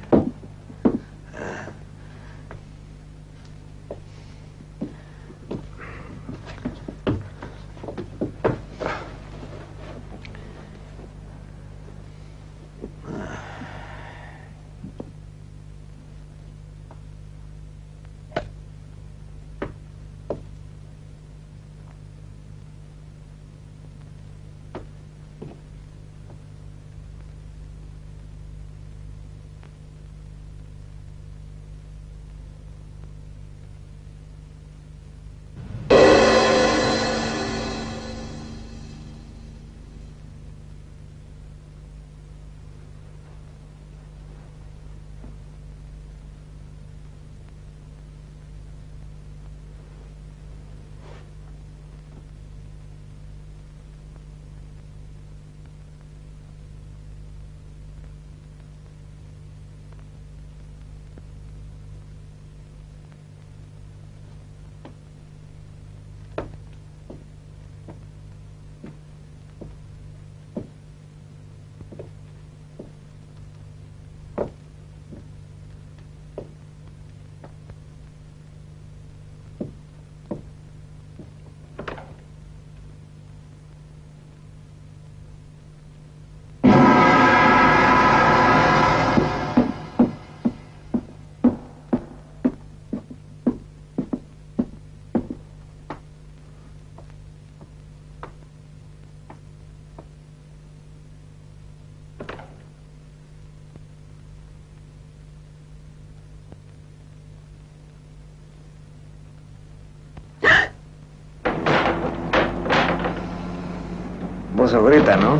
Vos sos Greta, ¿no?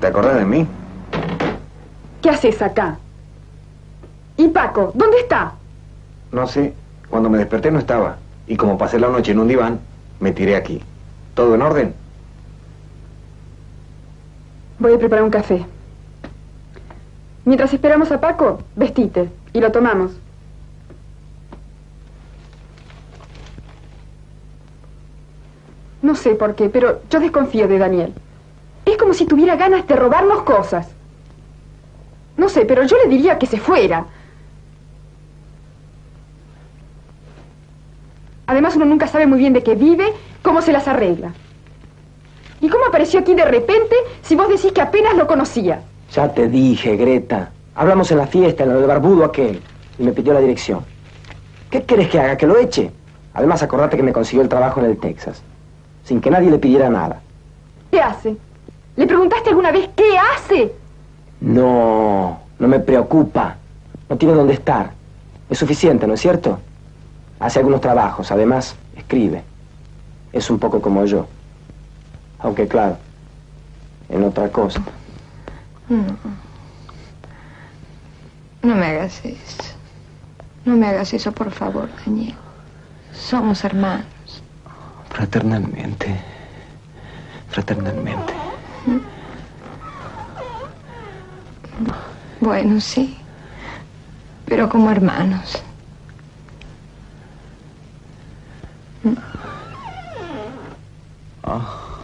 ¿Te acordás de mí? ¿Qué haces acá? ¿Y Paco? ¿Dónde está? No sé. Cuando me desperté no estaba. Y como pasé la noche en un diván, me tiré aquí. ¿Todo en orden? Voy a preparar un café. Mientras esperamos a Paco, vestite y lo tomamos. No sé por qué, pero yo desconfío de Daniel. Es como si tuviera ganas de robarnos cosas. No sé, pero yo le diría que se fuera. Además, uno nunca sabe muy bien de qué vive, cómo se las arregla. ¿Y cómo apareció aquí de repente si vos decís que apenas lo conocía? Ya te dije, Greta. Hablamos en la fiesta, en lo del barbudo aquel. Y me pidió la dirección. ¿Qué querés que haga? ¿Que lo eche? Además, acordate que me consiguió el trabajo en el Texas. Sin que nadie le pidiera nada. ¿Qué hace? ¿Le preguntaste alguna vez qué hace? No, no me preocupa. No tiene dónde estar. Es suficiente, ¿no es cierto? Hace algunos trabajos, además, escribe. Es un poco como yo. Aunque, claro, en otra cosa. No. No me hagas eso. No me hagas eso, por favor, Daniel. Somos hermanos. Fraternalmente, fraternalmente. Bueno, sí, pero como hermanos. Oh.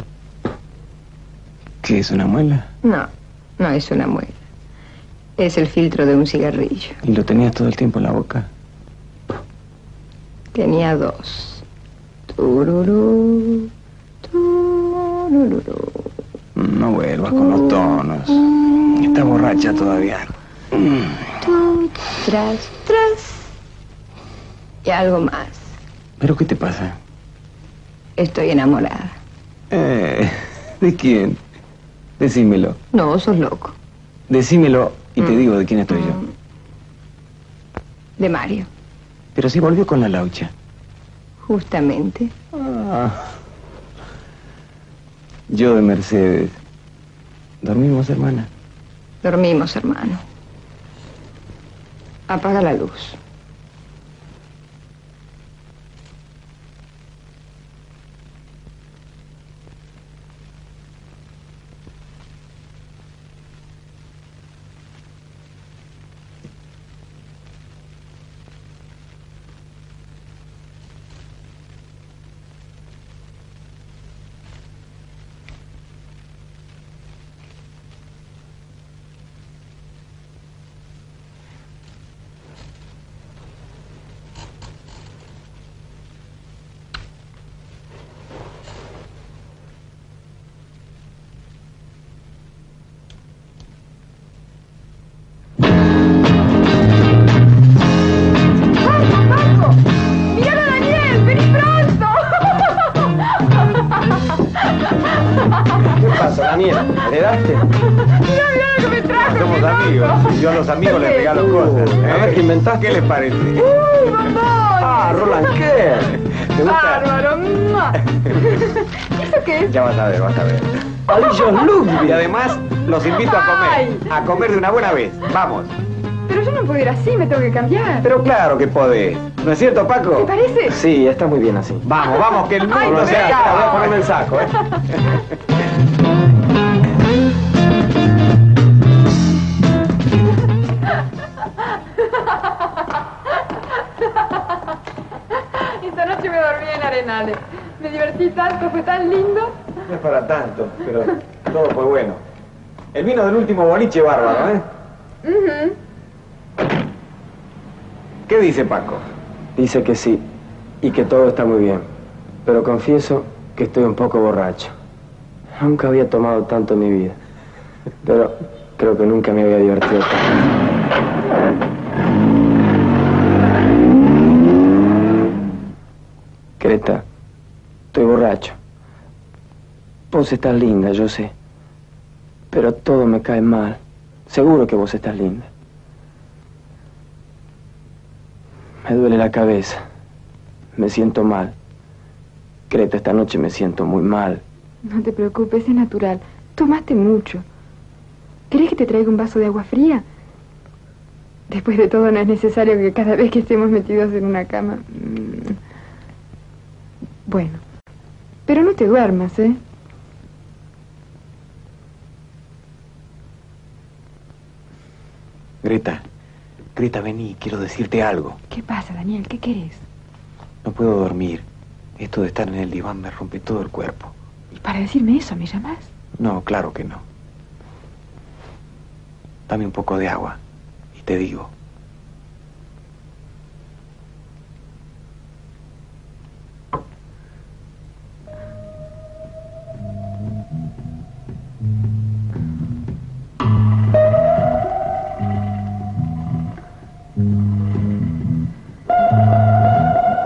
¿Qué es una muela? No, no es una muela. Es el filtro de un cigarrillo. ¿Y lo tenías todo el tiempo en la boca? Tenía dos. Tururú, tururú. No vuelvas con los tonos. Está borracha todavía. Tras, tras. Y algo más. ¿Pero qué te pasa? Estoy enamorada. Eh, ¿de quién? Decímelo. No, sos loco. Decímelo y mm. te digo de quién estoy mm. yo. De Mario. Pero sí volvió con la laucha. Justamente. Ah. Yo de Mercedes. ¿Dormimos, hermana? Dormimos, hermano. Apaga la luz. Amigos les regalo cosas. Uh, a ver qué inventás, ¿qué les parece? ¡Uy, bombón! ¡Ah, Roland Kerr! ¿Te gusta? ¡Bárbaro! ¿Eso qué es? Ya vas a ver, vas a ver. ¡Pabellón Luke! Y además los invito a comer. Ay. A comer de una buena vez. Vamos. Pero yo no puedo ir así, me tengo que cambiar. Pero claro que podés. ¿No es cierto, Paco? ¿Te parece? Sí, está muy bien así. Vamos, vamos, que el mundo no se haga. Voy a ponerme el saco, ¿eh? Me divertí tanto, fue tan lindo. No es para tanto, pero todo fue bueno. El vino del último boliche bárbaro, ¿eh? Uh-huh. ¿Qué dice Paco? Dice que sí, y que todo está muy bien. Pero confieso que estoy un poco borracho. Nunca había tomado tanto en mi vida. Pero creo que nunca me había divertido tanto. Greta, estoy borracho. Vos estás linda, yo sé. Pero todo me cae mal. Seguro que vos estás linda. Me duele la cabeza. Me siento mal. Greta, esta noche me siento muy mal. No te preocupes, es natural. Tomaste mucho. ¿Querés que te traiga un vaso de agua fría? Después de todo, no es necesario que cada vez que estemos metidos en una cama... Bueno, pero no te duermas, ¿eh? Greta, Greta, vení, quiero decirte algo. ¿Qué pasa, Daniel? ¿Qué querés? No puedo dormir. Esto de estar en el diván me rompe todo el cuerpo. ¿Y para decirme eso me llamás? No, claro que no. Dame un poco de agua y te digo.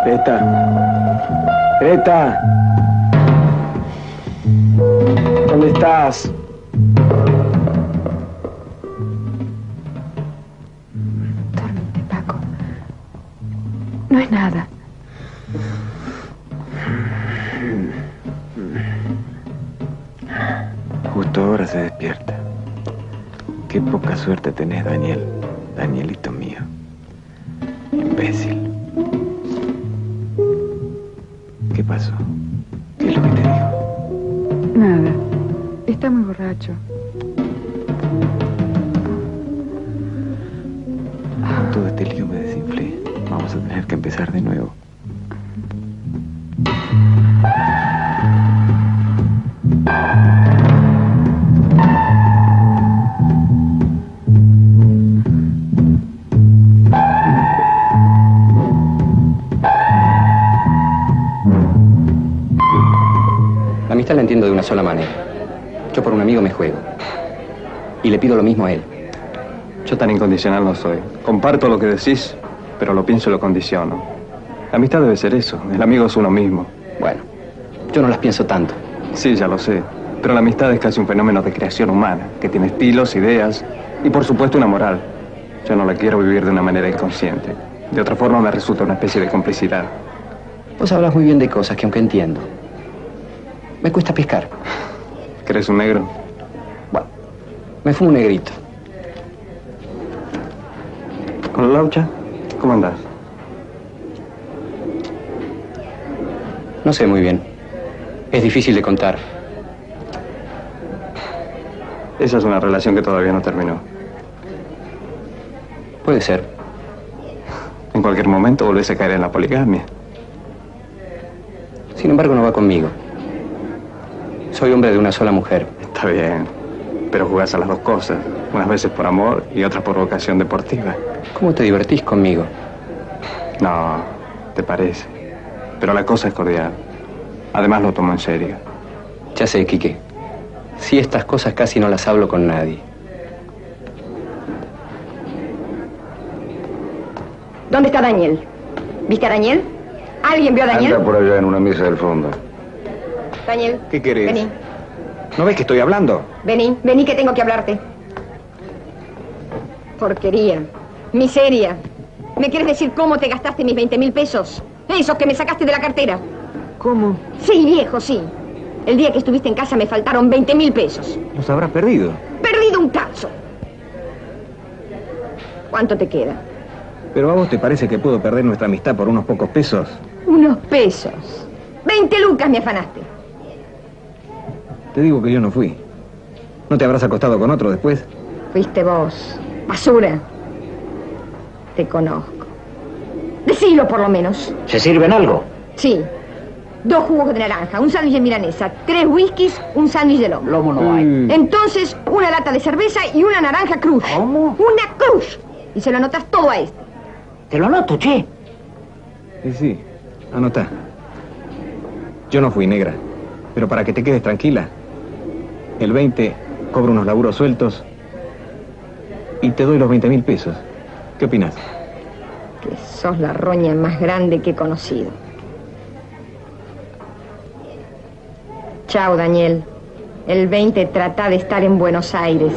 Greta. Greta. ¿Dónde estás? Dormite, Paco. No es nada. Justo ahora se despierta. Qué poca suerte tenés, Daniel. Danielito mío. Imbécil. ¿Qué pasó? ¿Qué es lo que te dijo? Nada. Está muy borracho. Con todo este lío me desinflé. Vamos a tener que empezar de nuevo. La entiendo de una sola manera. Yo por un amigo me juego. Y le pido lo mismo a él. Yo tan incondicional no soy. Comparto lo que decís, pero lo pienso y lo condiciono. La amistad debe ser eso. El amigo es uno mismo. Bueno, yo no las pienso tanto. Sí, ya lo sé. Pero la amistad es casi un fenómeno de creación humana, que tiene estilos, ideas y, por supuesto, una moral. Yo no la quiero vivir de una manera inconsciente. De otra forma me resulta una especie de complicidad. Vos hablas muy bien de cosas que, aunque entiendo, me cuesta pescar. ¿Querés un negro? Bueno, me fumo un negrito. ¿Con la laucha? ¿Cómo andás? No sé muy bien. Es difícil de contar. Esa es una relación que todavía no terminó. Puede ser. En cualquier momento volvés a caer en la poligamia. Sin embargo, no va conmigo. Soy hombre de una sola mujer. Está bien, pero jugás a las dos cosas. Unas veces por amor y otras por vocación deportiva. ¿Cómo te divertís conmigo? No, te parece. Pero la cosa es cordial. Además, lo tomo en serio. Ya sé, Quique. Sí, estas cosas casi no las hablo con nadie. ¿Dónde está Daniel? ¿Viste a Daniel? ¿Alguien vio a Daniel? Anda por allá en una mesa del fondo. Daniel. ¿Qué querés? Vení. ¿No ves que estoy hablando? Vení, vení que tengo que hablarte. Porquería. Miseria. ¿Me quieres decir cómo te gastaste mis veinte mil pesos? Esos que me sacaste de la cartera. ¿Cómo? Sí, viejo, sí. El día que estuviste en casa me faltaron veinte mil pesos. ¿Los habrás perdido? Perdido un cacho. ¿Cuánto te queda? ¿Pero a vos te parece que puedo perder nuestra amistad por unos pocos pesos? ¿Unos pesos? veinte lucas me afanaste. Te digo que yo no fui. ¿No te habrás acostado con otro después? Fuiste vos, basura. Te conozco. Decilo por lo menos. ¿Se sirven algo? Sí. Dos jugos de naranja, un sándwich de milanesa, tres whiskies, un sándwich de lomo. Lomo no hay. Mm. Entonces, una lata de cerveza y una naranja cruz. ¿Cómo? ¡Una cruz! Y se lo anotas todo a este. Te lo anoto, che. Sí, sí, anotá. Yo no fui, negra. Pero para que te quedes tranquila, el veinte cobro unos laburos sueltos y te doy los veinte mil pesos. ¿Qué opinas? Que sos la roña más grande que he conocido. Chao, Daniel. El veinte trata de estar en Buenos Aires.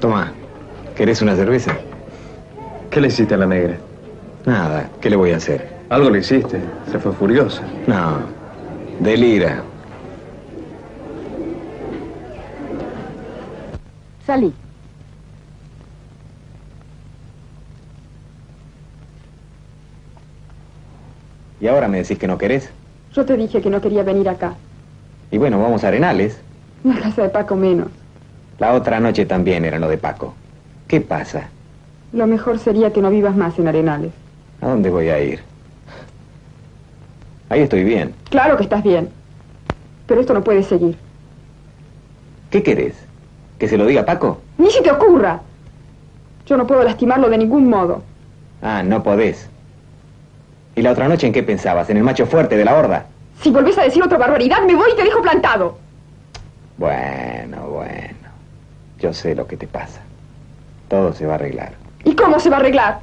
Tomá, ¿querés una cerveza? ¿Qué le hiciste a la negra? Nada, ¿qué le voy a hacer? Algo le hiciste, se fue furiosa. No, delira. Salí. ¿Y ahora me decís que no querés? Yo te dije que no quería venir acá. Y bueno, vamos a Arenales. La casa de Paco menos. La otra noche también era lo de Paco. ¿Qué pasa? Lo mejor sería que no vivas más en Arenales. ¿A dónde voy a ir? Ahí estoy bien. Claro que estás bien. Pero esto no puede seguir. ¿Qué querés? ¿Que se lo diga Paco? ¡Ni se te ocurra! Yo no puedo lastimarlo de ningún modo. Ah, no podés. ¿Y la otra noche en qué pensabas? ¿En el macho fuerte de la horda? Si volvés a decir otra barbaridad, me voy y te dejo plantado. Bueno, bueno. Yo sé lo que te pasa. Todo se va a arreglar. ¿Y cómo se va a arreglar?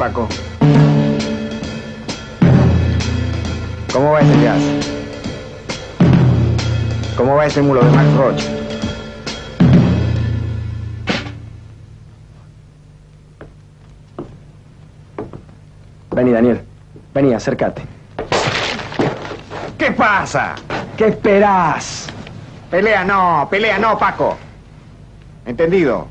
Paco? ¿Cómo va ese jazz? ¿Cómo va ese mulo de Max Roach? Vení, Daniel. Vení, acércate. ¿Qué pasa? ¿Qué esperás? Pelea no, pelea no, Paco. ¿Entendido?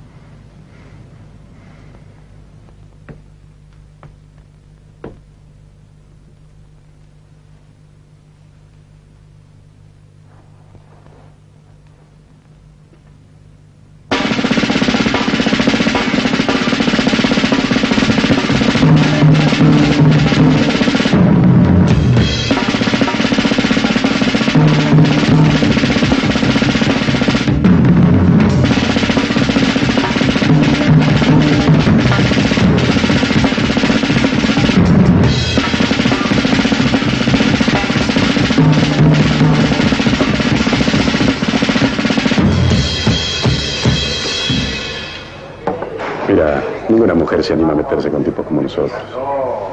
Ninguna mujer se anima a meterse con tipos como nosotros.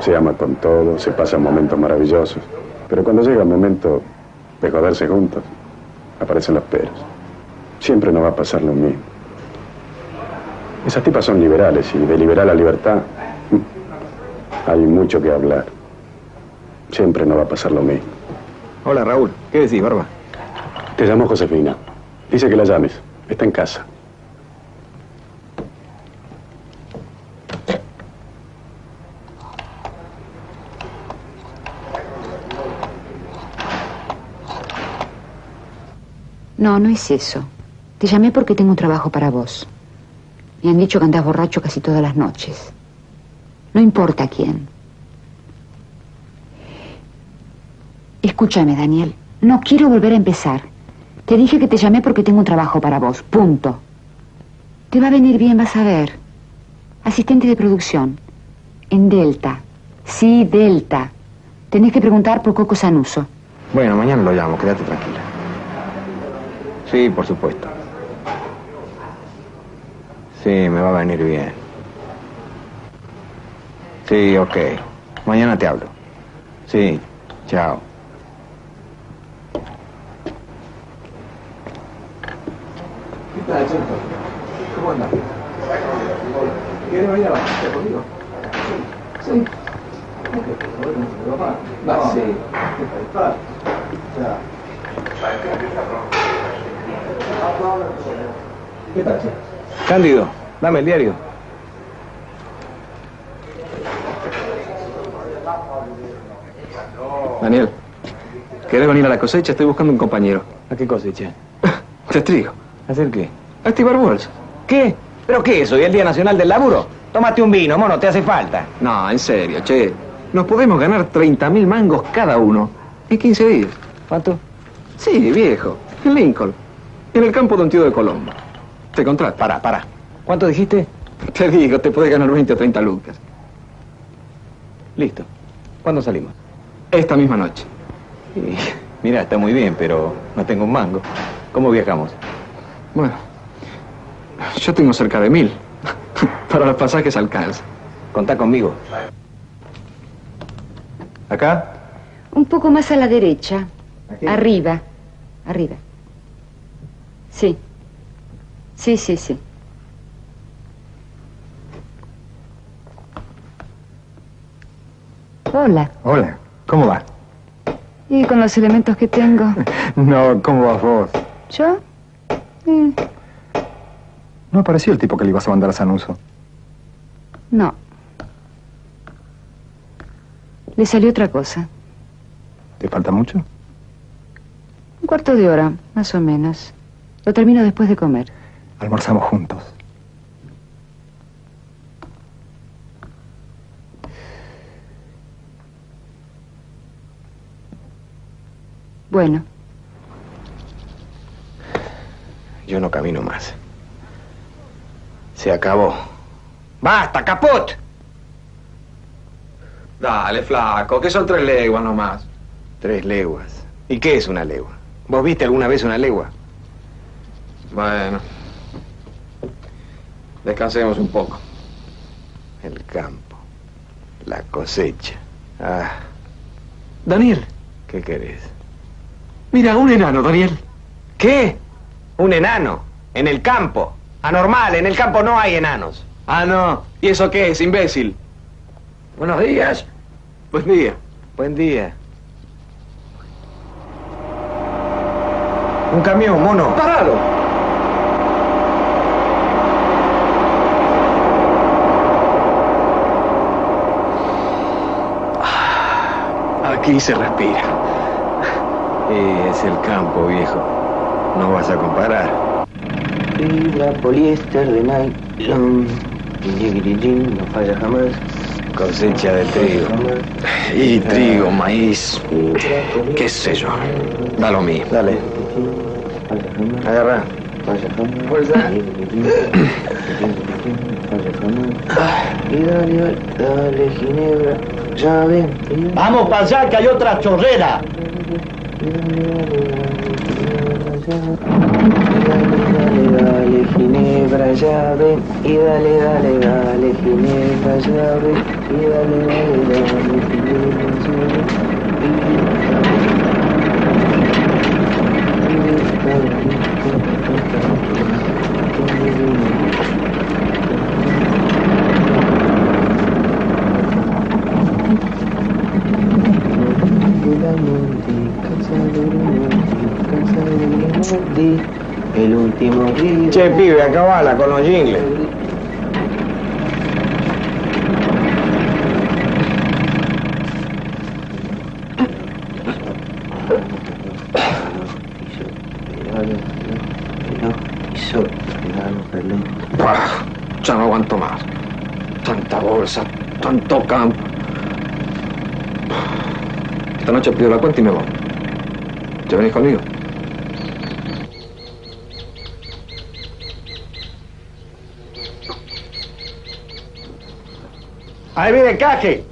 Se ama con todo, se pasan momentos maravillosos. Pero cuando llega el momento de joderse juntos, aparecen los peros. Siempre nos va a pasar lo mismo. Esas tipas son liberales y de liberal a libertad hay mucho que hablar. Siempre nos va a pasar lo mismo. Hola, Raúl. ¿Qué decís, Barba? Te llamó Josefina. Dice que la llames. Está en casa. No, no es eso. Te llamé porque tengo un trabajo para vos. Me han dicho que andás borracho casi todas las noches. No importa quién. Escúchame, Daniel. No quiero volver a empezar. Te dije que te llamé porque tengo un trabajo para vos. Punto. Te va a venir bien, vas a ver. Asistente de producción. En Delta. Sí, Delta. Tenés que preguntar por Coco Sanuso. Bueno, mañana lo llamo. Quédate tranquila. Sí, por supuesto. Sí, me va a venir bien. Sí, ok. Mañana te hablo. Sí, chao. ¿Qué tal, Chento? ¿Cómo andas? ¿Quieres venir a la fiesta conmigo? Sí. Sí. No, sí. Ya. ¿Qué tal? Cándido, dame el diario. Daniel, ¿querés venir a la cosecha? Estoy buscando un compañero. ¿A qué cosecha? Te estrigo. ¿Hacer qué? A estibar bolsas. ¿Qué? ¿Pero qué es hoy? ¿El Día Nacional del Laburo? Tómate un vino, mono, te hace falta. No, en serio, che. Nos podemos ganar treinta mil mangos cada uno en quince días. ¿Cuánto? Sí, viejo. En Lincoln. En el campo de un tío de Colombo. Te contrato. Pará, pará. ¿Cuánto dijiste? Te digo, te podés ganar veinte o treinta lucas. Listo. ¿Cuándo salimos? Esta misma noche. Y, mirá, está muy bien, pero no tengo un mango. ¿Cómo viajamos? Bueno, yo tengo cerca de mil. Para los pasajes alcanza. Contá conmigo. ¿Acá? Un poco más a la derecha. ¿Aquí? Arriba. Arriba. Sí, sí, sí, sí. Hola. Hola, ¿cómo va? ¿Y con los elementos que tengo? No, ¿cómo vas vos? ¿Yo? Mm. ¿No apareció el tipo que le ibas a mandar a Sanuso? No. Le salió otra cosa. ¿Te falta mucho? Un cuarto de hora, más o menos. Lo termino después de comer. Almorzamos juntos. Bueno. Yo no camino más. Se acabó. ¡Basta, caput! Dale, flaco, que son tres leguas nomás. Tres leguas. ¿Y qué es una legua? ¿Vos viste alguna vez una legua? Bueno, descansemos un poco. El campo. La cosecha. Ah. Daniel. ¿Qué querés? Mira, un enano, Daniel. ¿Qué? ¿Un enano? En el campo. Anormal, en el campo no hay enanos. Ah, no. ¿Y eso qué es, imbécil? Buenos días. Buen día. Buen día. Un camión, mono. ¡Paralo! Aquí se respira. Eh, es el campo, viejo. No vas a comparar. Fibra, poliéster, renal, lom, no falla jamás. Cosecha de trigo. Y trigo, maíz, qué sé yo. Da lo mismo. Dale. Agarra. Fuerza. Y dale, dale, ginebra. Vamos para allá, que hay otra chorrera. Dale, dale, ginebra, ya ven. Y dale, dale, dale, ginebra, ya ven. Y dale, dale, dale, ginebra, ya ven. El último día. Che, pibe, acabala con los jingles. Ya no aguanto más. Tanta bolsa, tanto campo. Esta noche pido la cuenta y me voy. ¿Te venís conmigo? ¡Ahí viene el Caje!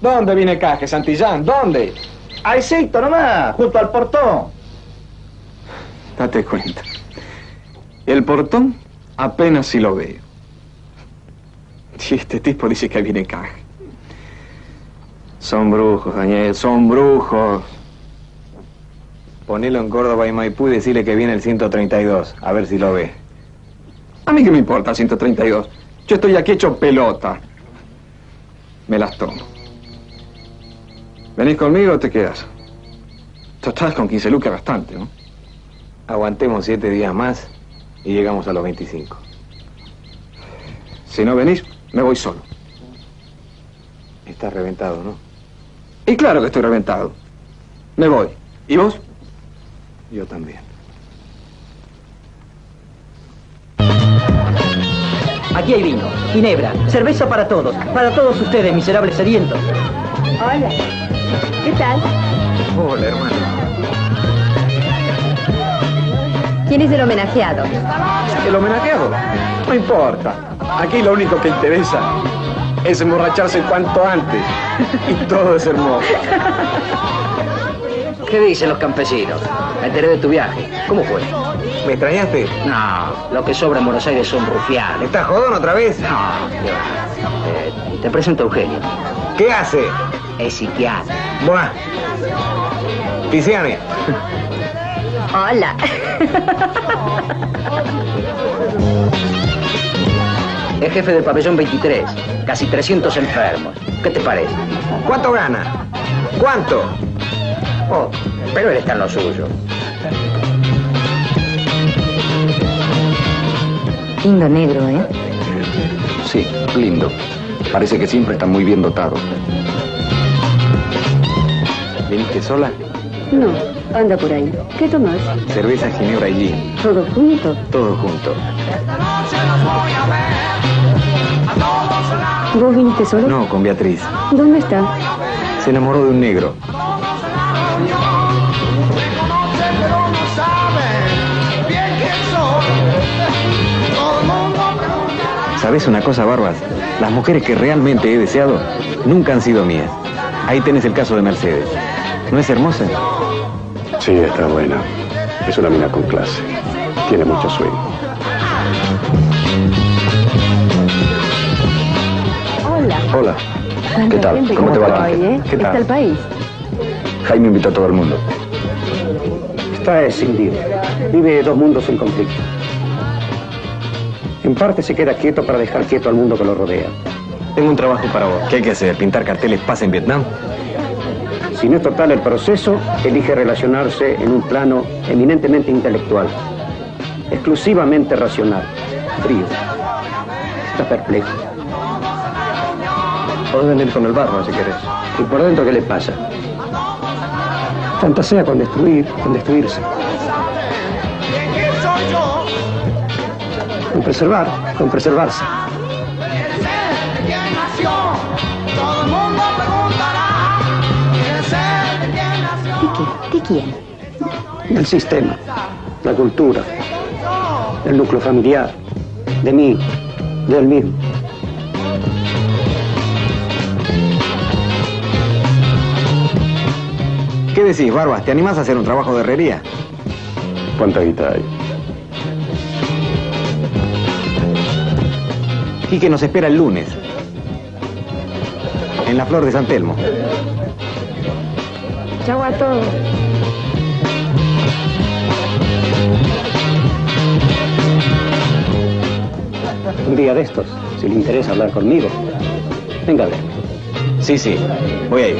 ¿Dónde viene el Caje, Santillán? ¿Dónde? Ahícito nomás, junto al portón. Date cuenta. El portón apenas si lo veo. Y este tipo dice que ahí viene el Caje. Son brujos, Daniel, son brujos. Ponelo en Córdoba y Maipú y decirle que viene el ciento treinta y dos. A ver si lo ve. A mí qué me importa el ciento treinta y dos. Yo estoy aquí hecho pelota. Me las tomo. ¿Venís conmigo o te quedas? Total, con quince lucas bastante, ¿no? Aguantemos siete días más y llegamos a los veinticinco. Si no venís, me voy solo. Estás reventado, ¿no? Y claro que estoy reventado. Me voy. ¿Y vos? Yo también. Aquí hay vino, ginebra, cerveza para todos. Para todos ustedes, miserables sedientos. Hola. ¿Qué tal? Hola, hermano. ¿Quién es el homenajeado? ¿El homenajeado? No importa. Aquí lo único que interesa es emborracharse cuanto antes. Y todo es hermoso. ¿Qué dicen los campesinos? Me enteré de tu viaje. ¿Cómo fue? ¿Me extrañaste? No, lo que sobra en Buenos Aires son rufianes. ¿Estás jodón otra vez? No, no. Eh, te presento a Eugenio. ¿Qué hace? Es psiquiatra. Buah. Pisiane. Hola. Es jefe del pabellón veintitrés. Casi trescientos enfermos. ¿Qué te parece? ¿Cuánto gana? ¿Cuánto? Oh, pero él está en lo suyo. Lindo negro, ¿eh? Sí, lindo. Parece que siempre está muy bien dotado. ¿Viniste sola? No, anda por ahí. ¿Qué tomás? Cerveza, ginebra y gin. ¿Todo junto? Todo junto. ¿Vos viniste sola? No, con Beatriz. ¿Dónde está? Se enamoró de un negro. ¿Sabes una cosa, Barbas? Las mujeres que realmente he deseado nunca han sido mías. Ahí tenés el caso de Mercedes. ¿No es hermosa? Sí, está buena. Es una mina con clase. Tiene mucho swing. Hola. Hola. ¿Qué tal? ¿Cómo te va? ¿Qué tal? ¿Qué tal el país? Jaime invitó a todo el mundo. Esta es Cindy. Vive dos mundos en conflicto. En parte se queda quieto para dejar quieto al mundo que lo rodea. Tengo un trabajo para vos. ¿Qué hay que hacer? ¿Pintar carteles paz en Vietnam? Si no es total el proceso, elige relacionarse en un plano eminentemente intelectual, exclusivamente racional, frío. Está perplejo. Podés venir con el barro si querés. ¿Y por dentro qué le pasa? Fantasea con destruir, con destruirse. Con preservar, con preservarse. ¿De quién? Del sistema, la cultura, el núcleo familiar, de mí, de él mismo. ¿Qué decís, Barbas? ¿Te animás a hacer un trabajo de herrería? ¿Cuánta guita hay? Quique nos espera el lunes, en la Flor de San Telmo. Chau a todos. Un día de estos, si le interesa hablar conmigo, venga a ver. Sí, sí, voy a ir.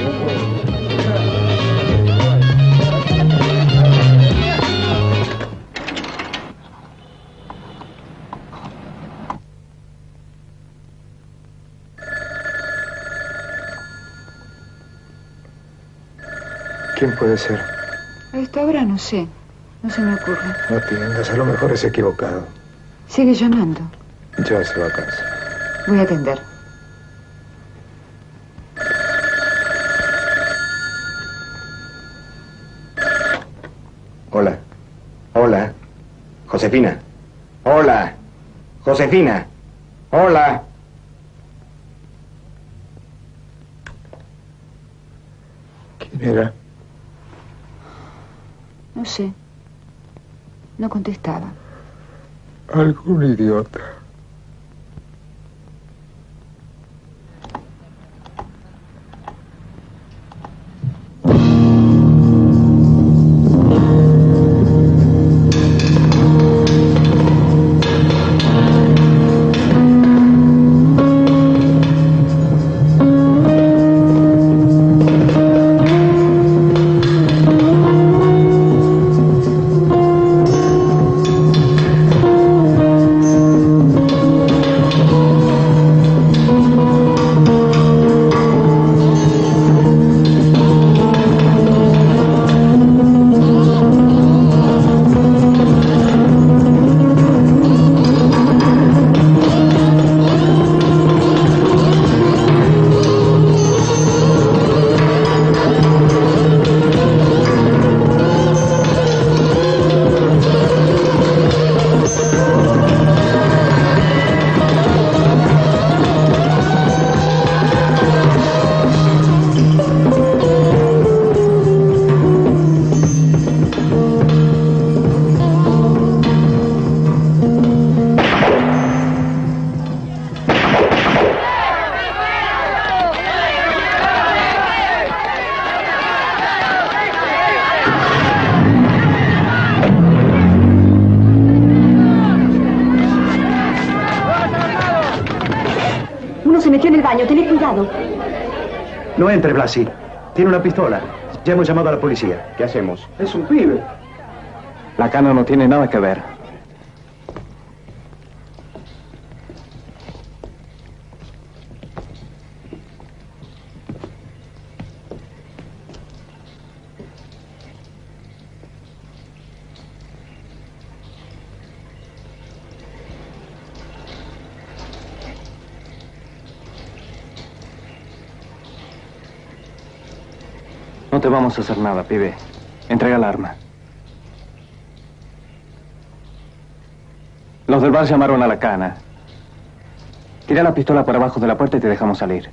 ¿Quién puede ser? A esta hora no sé. No se me ocurre. No tiendas, a lo mejor es equivocado. Sigue llamando. Ya se va a casa. Voy a atender. Hola. Hola. Josefina. Hola. Josefina. Hola. ¿Quién era? No sé. No contestaba. Algún idiota. Entre, Blasi. Tiene una pistola. Ya hemos llamado a la policía. ¿Qué hacemos? Es un pibe. La cana no tiene nada que ver. No te vamos a hacer nada, pibe. Entrega el arma. Los del bar llamaron a la cana. Tira la pistola por abajo de la puerta y te dejamos salir.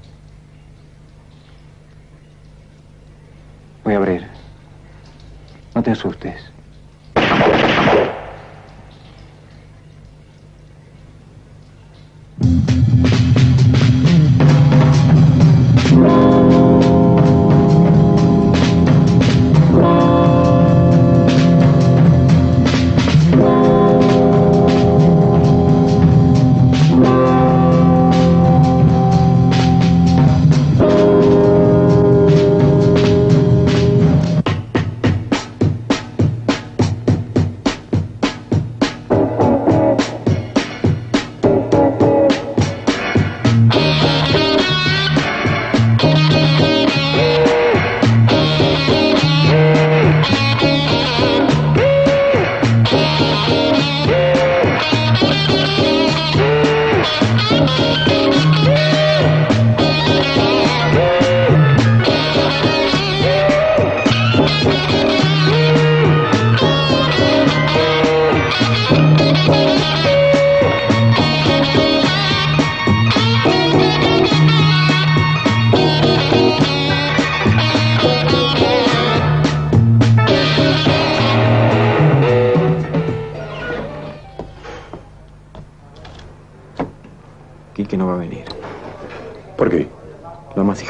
Voy a abrir. No te asustes.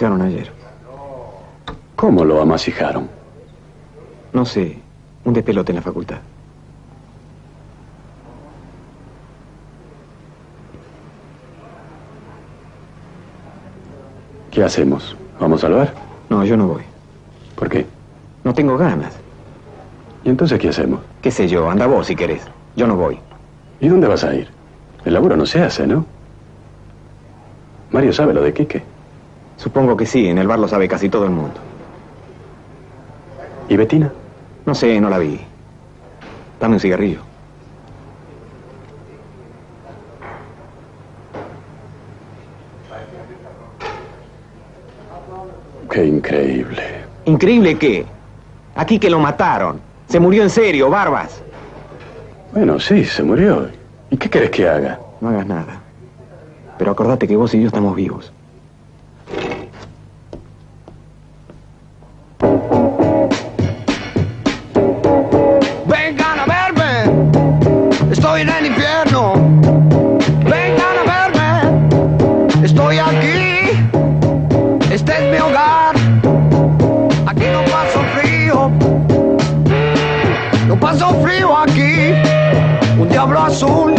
amasijaron ayer. ¿Cómo lo amasijaron? No sé, un despelote en la facultad. ¿Qué hacemos? ¿Vamos al bar? No, yo no voy. ¿Por qué? No tengo ganas. ¿Y entonces qué hacemos? ¿Qué sé yo? Anda vos si querés. Yo no voy. ¿Y dónde vas a ir? El laburo no se hace, ¿no? Mario sabe lo de Quique. Supongo que sí, en el bar lo sabe casi todo el mundo. ¿Y Betina? No sé, no la vi. Dame un cigarrillo. ¡Qué increíble! ¿Increíble qué? Aquí que lo mataron. Se murió en serio, Barbas. Bueno, sí, se murió. ¿Y qué querés que haga? No hagas nada. Pero acordate que vos y yo estamos vivos. ¡Vengan a verme! Estoy en el infierno. ¡Vengan a verme! Estoy aquí. Este es mi hogar. Aquí no paso frío. No paso frío aquí. Un diablo azul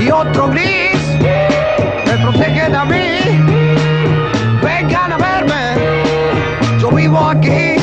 y otro gris protegen a mí. Vengan a verme, yo vivo aquí.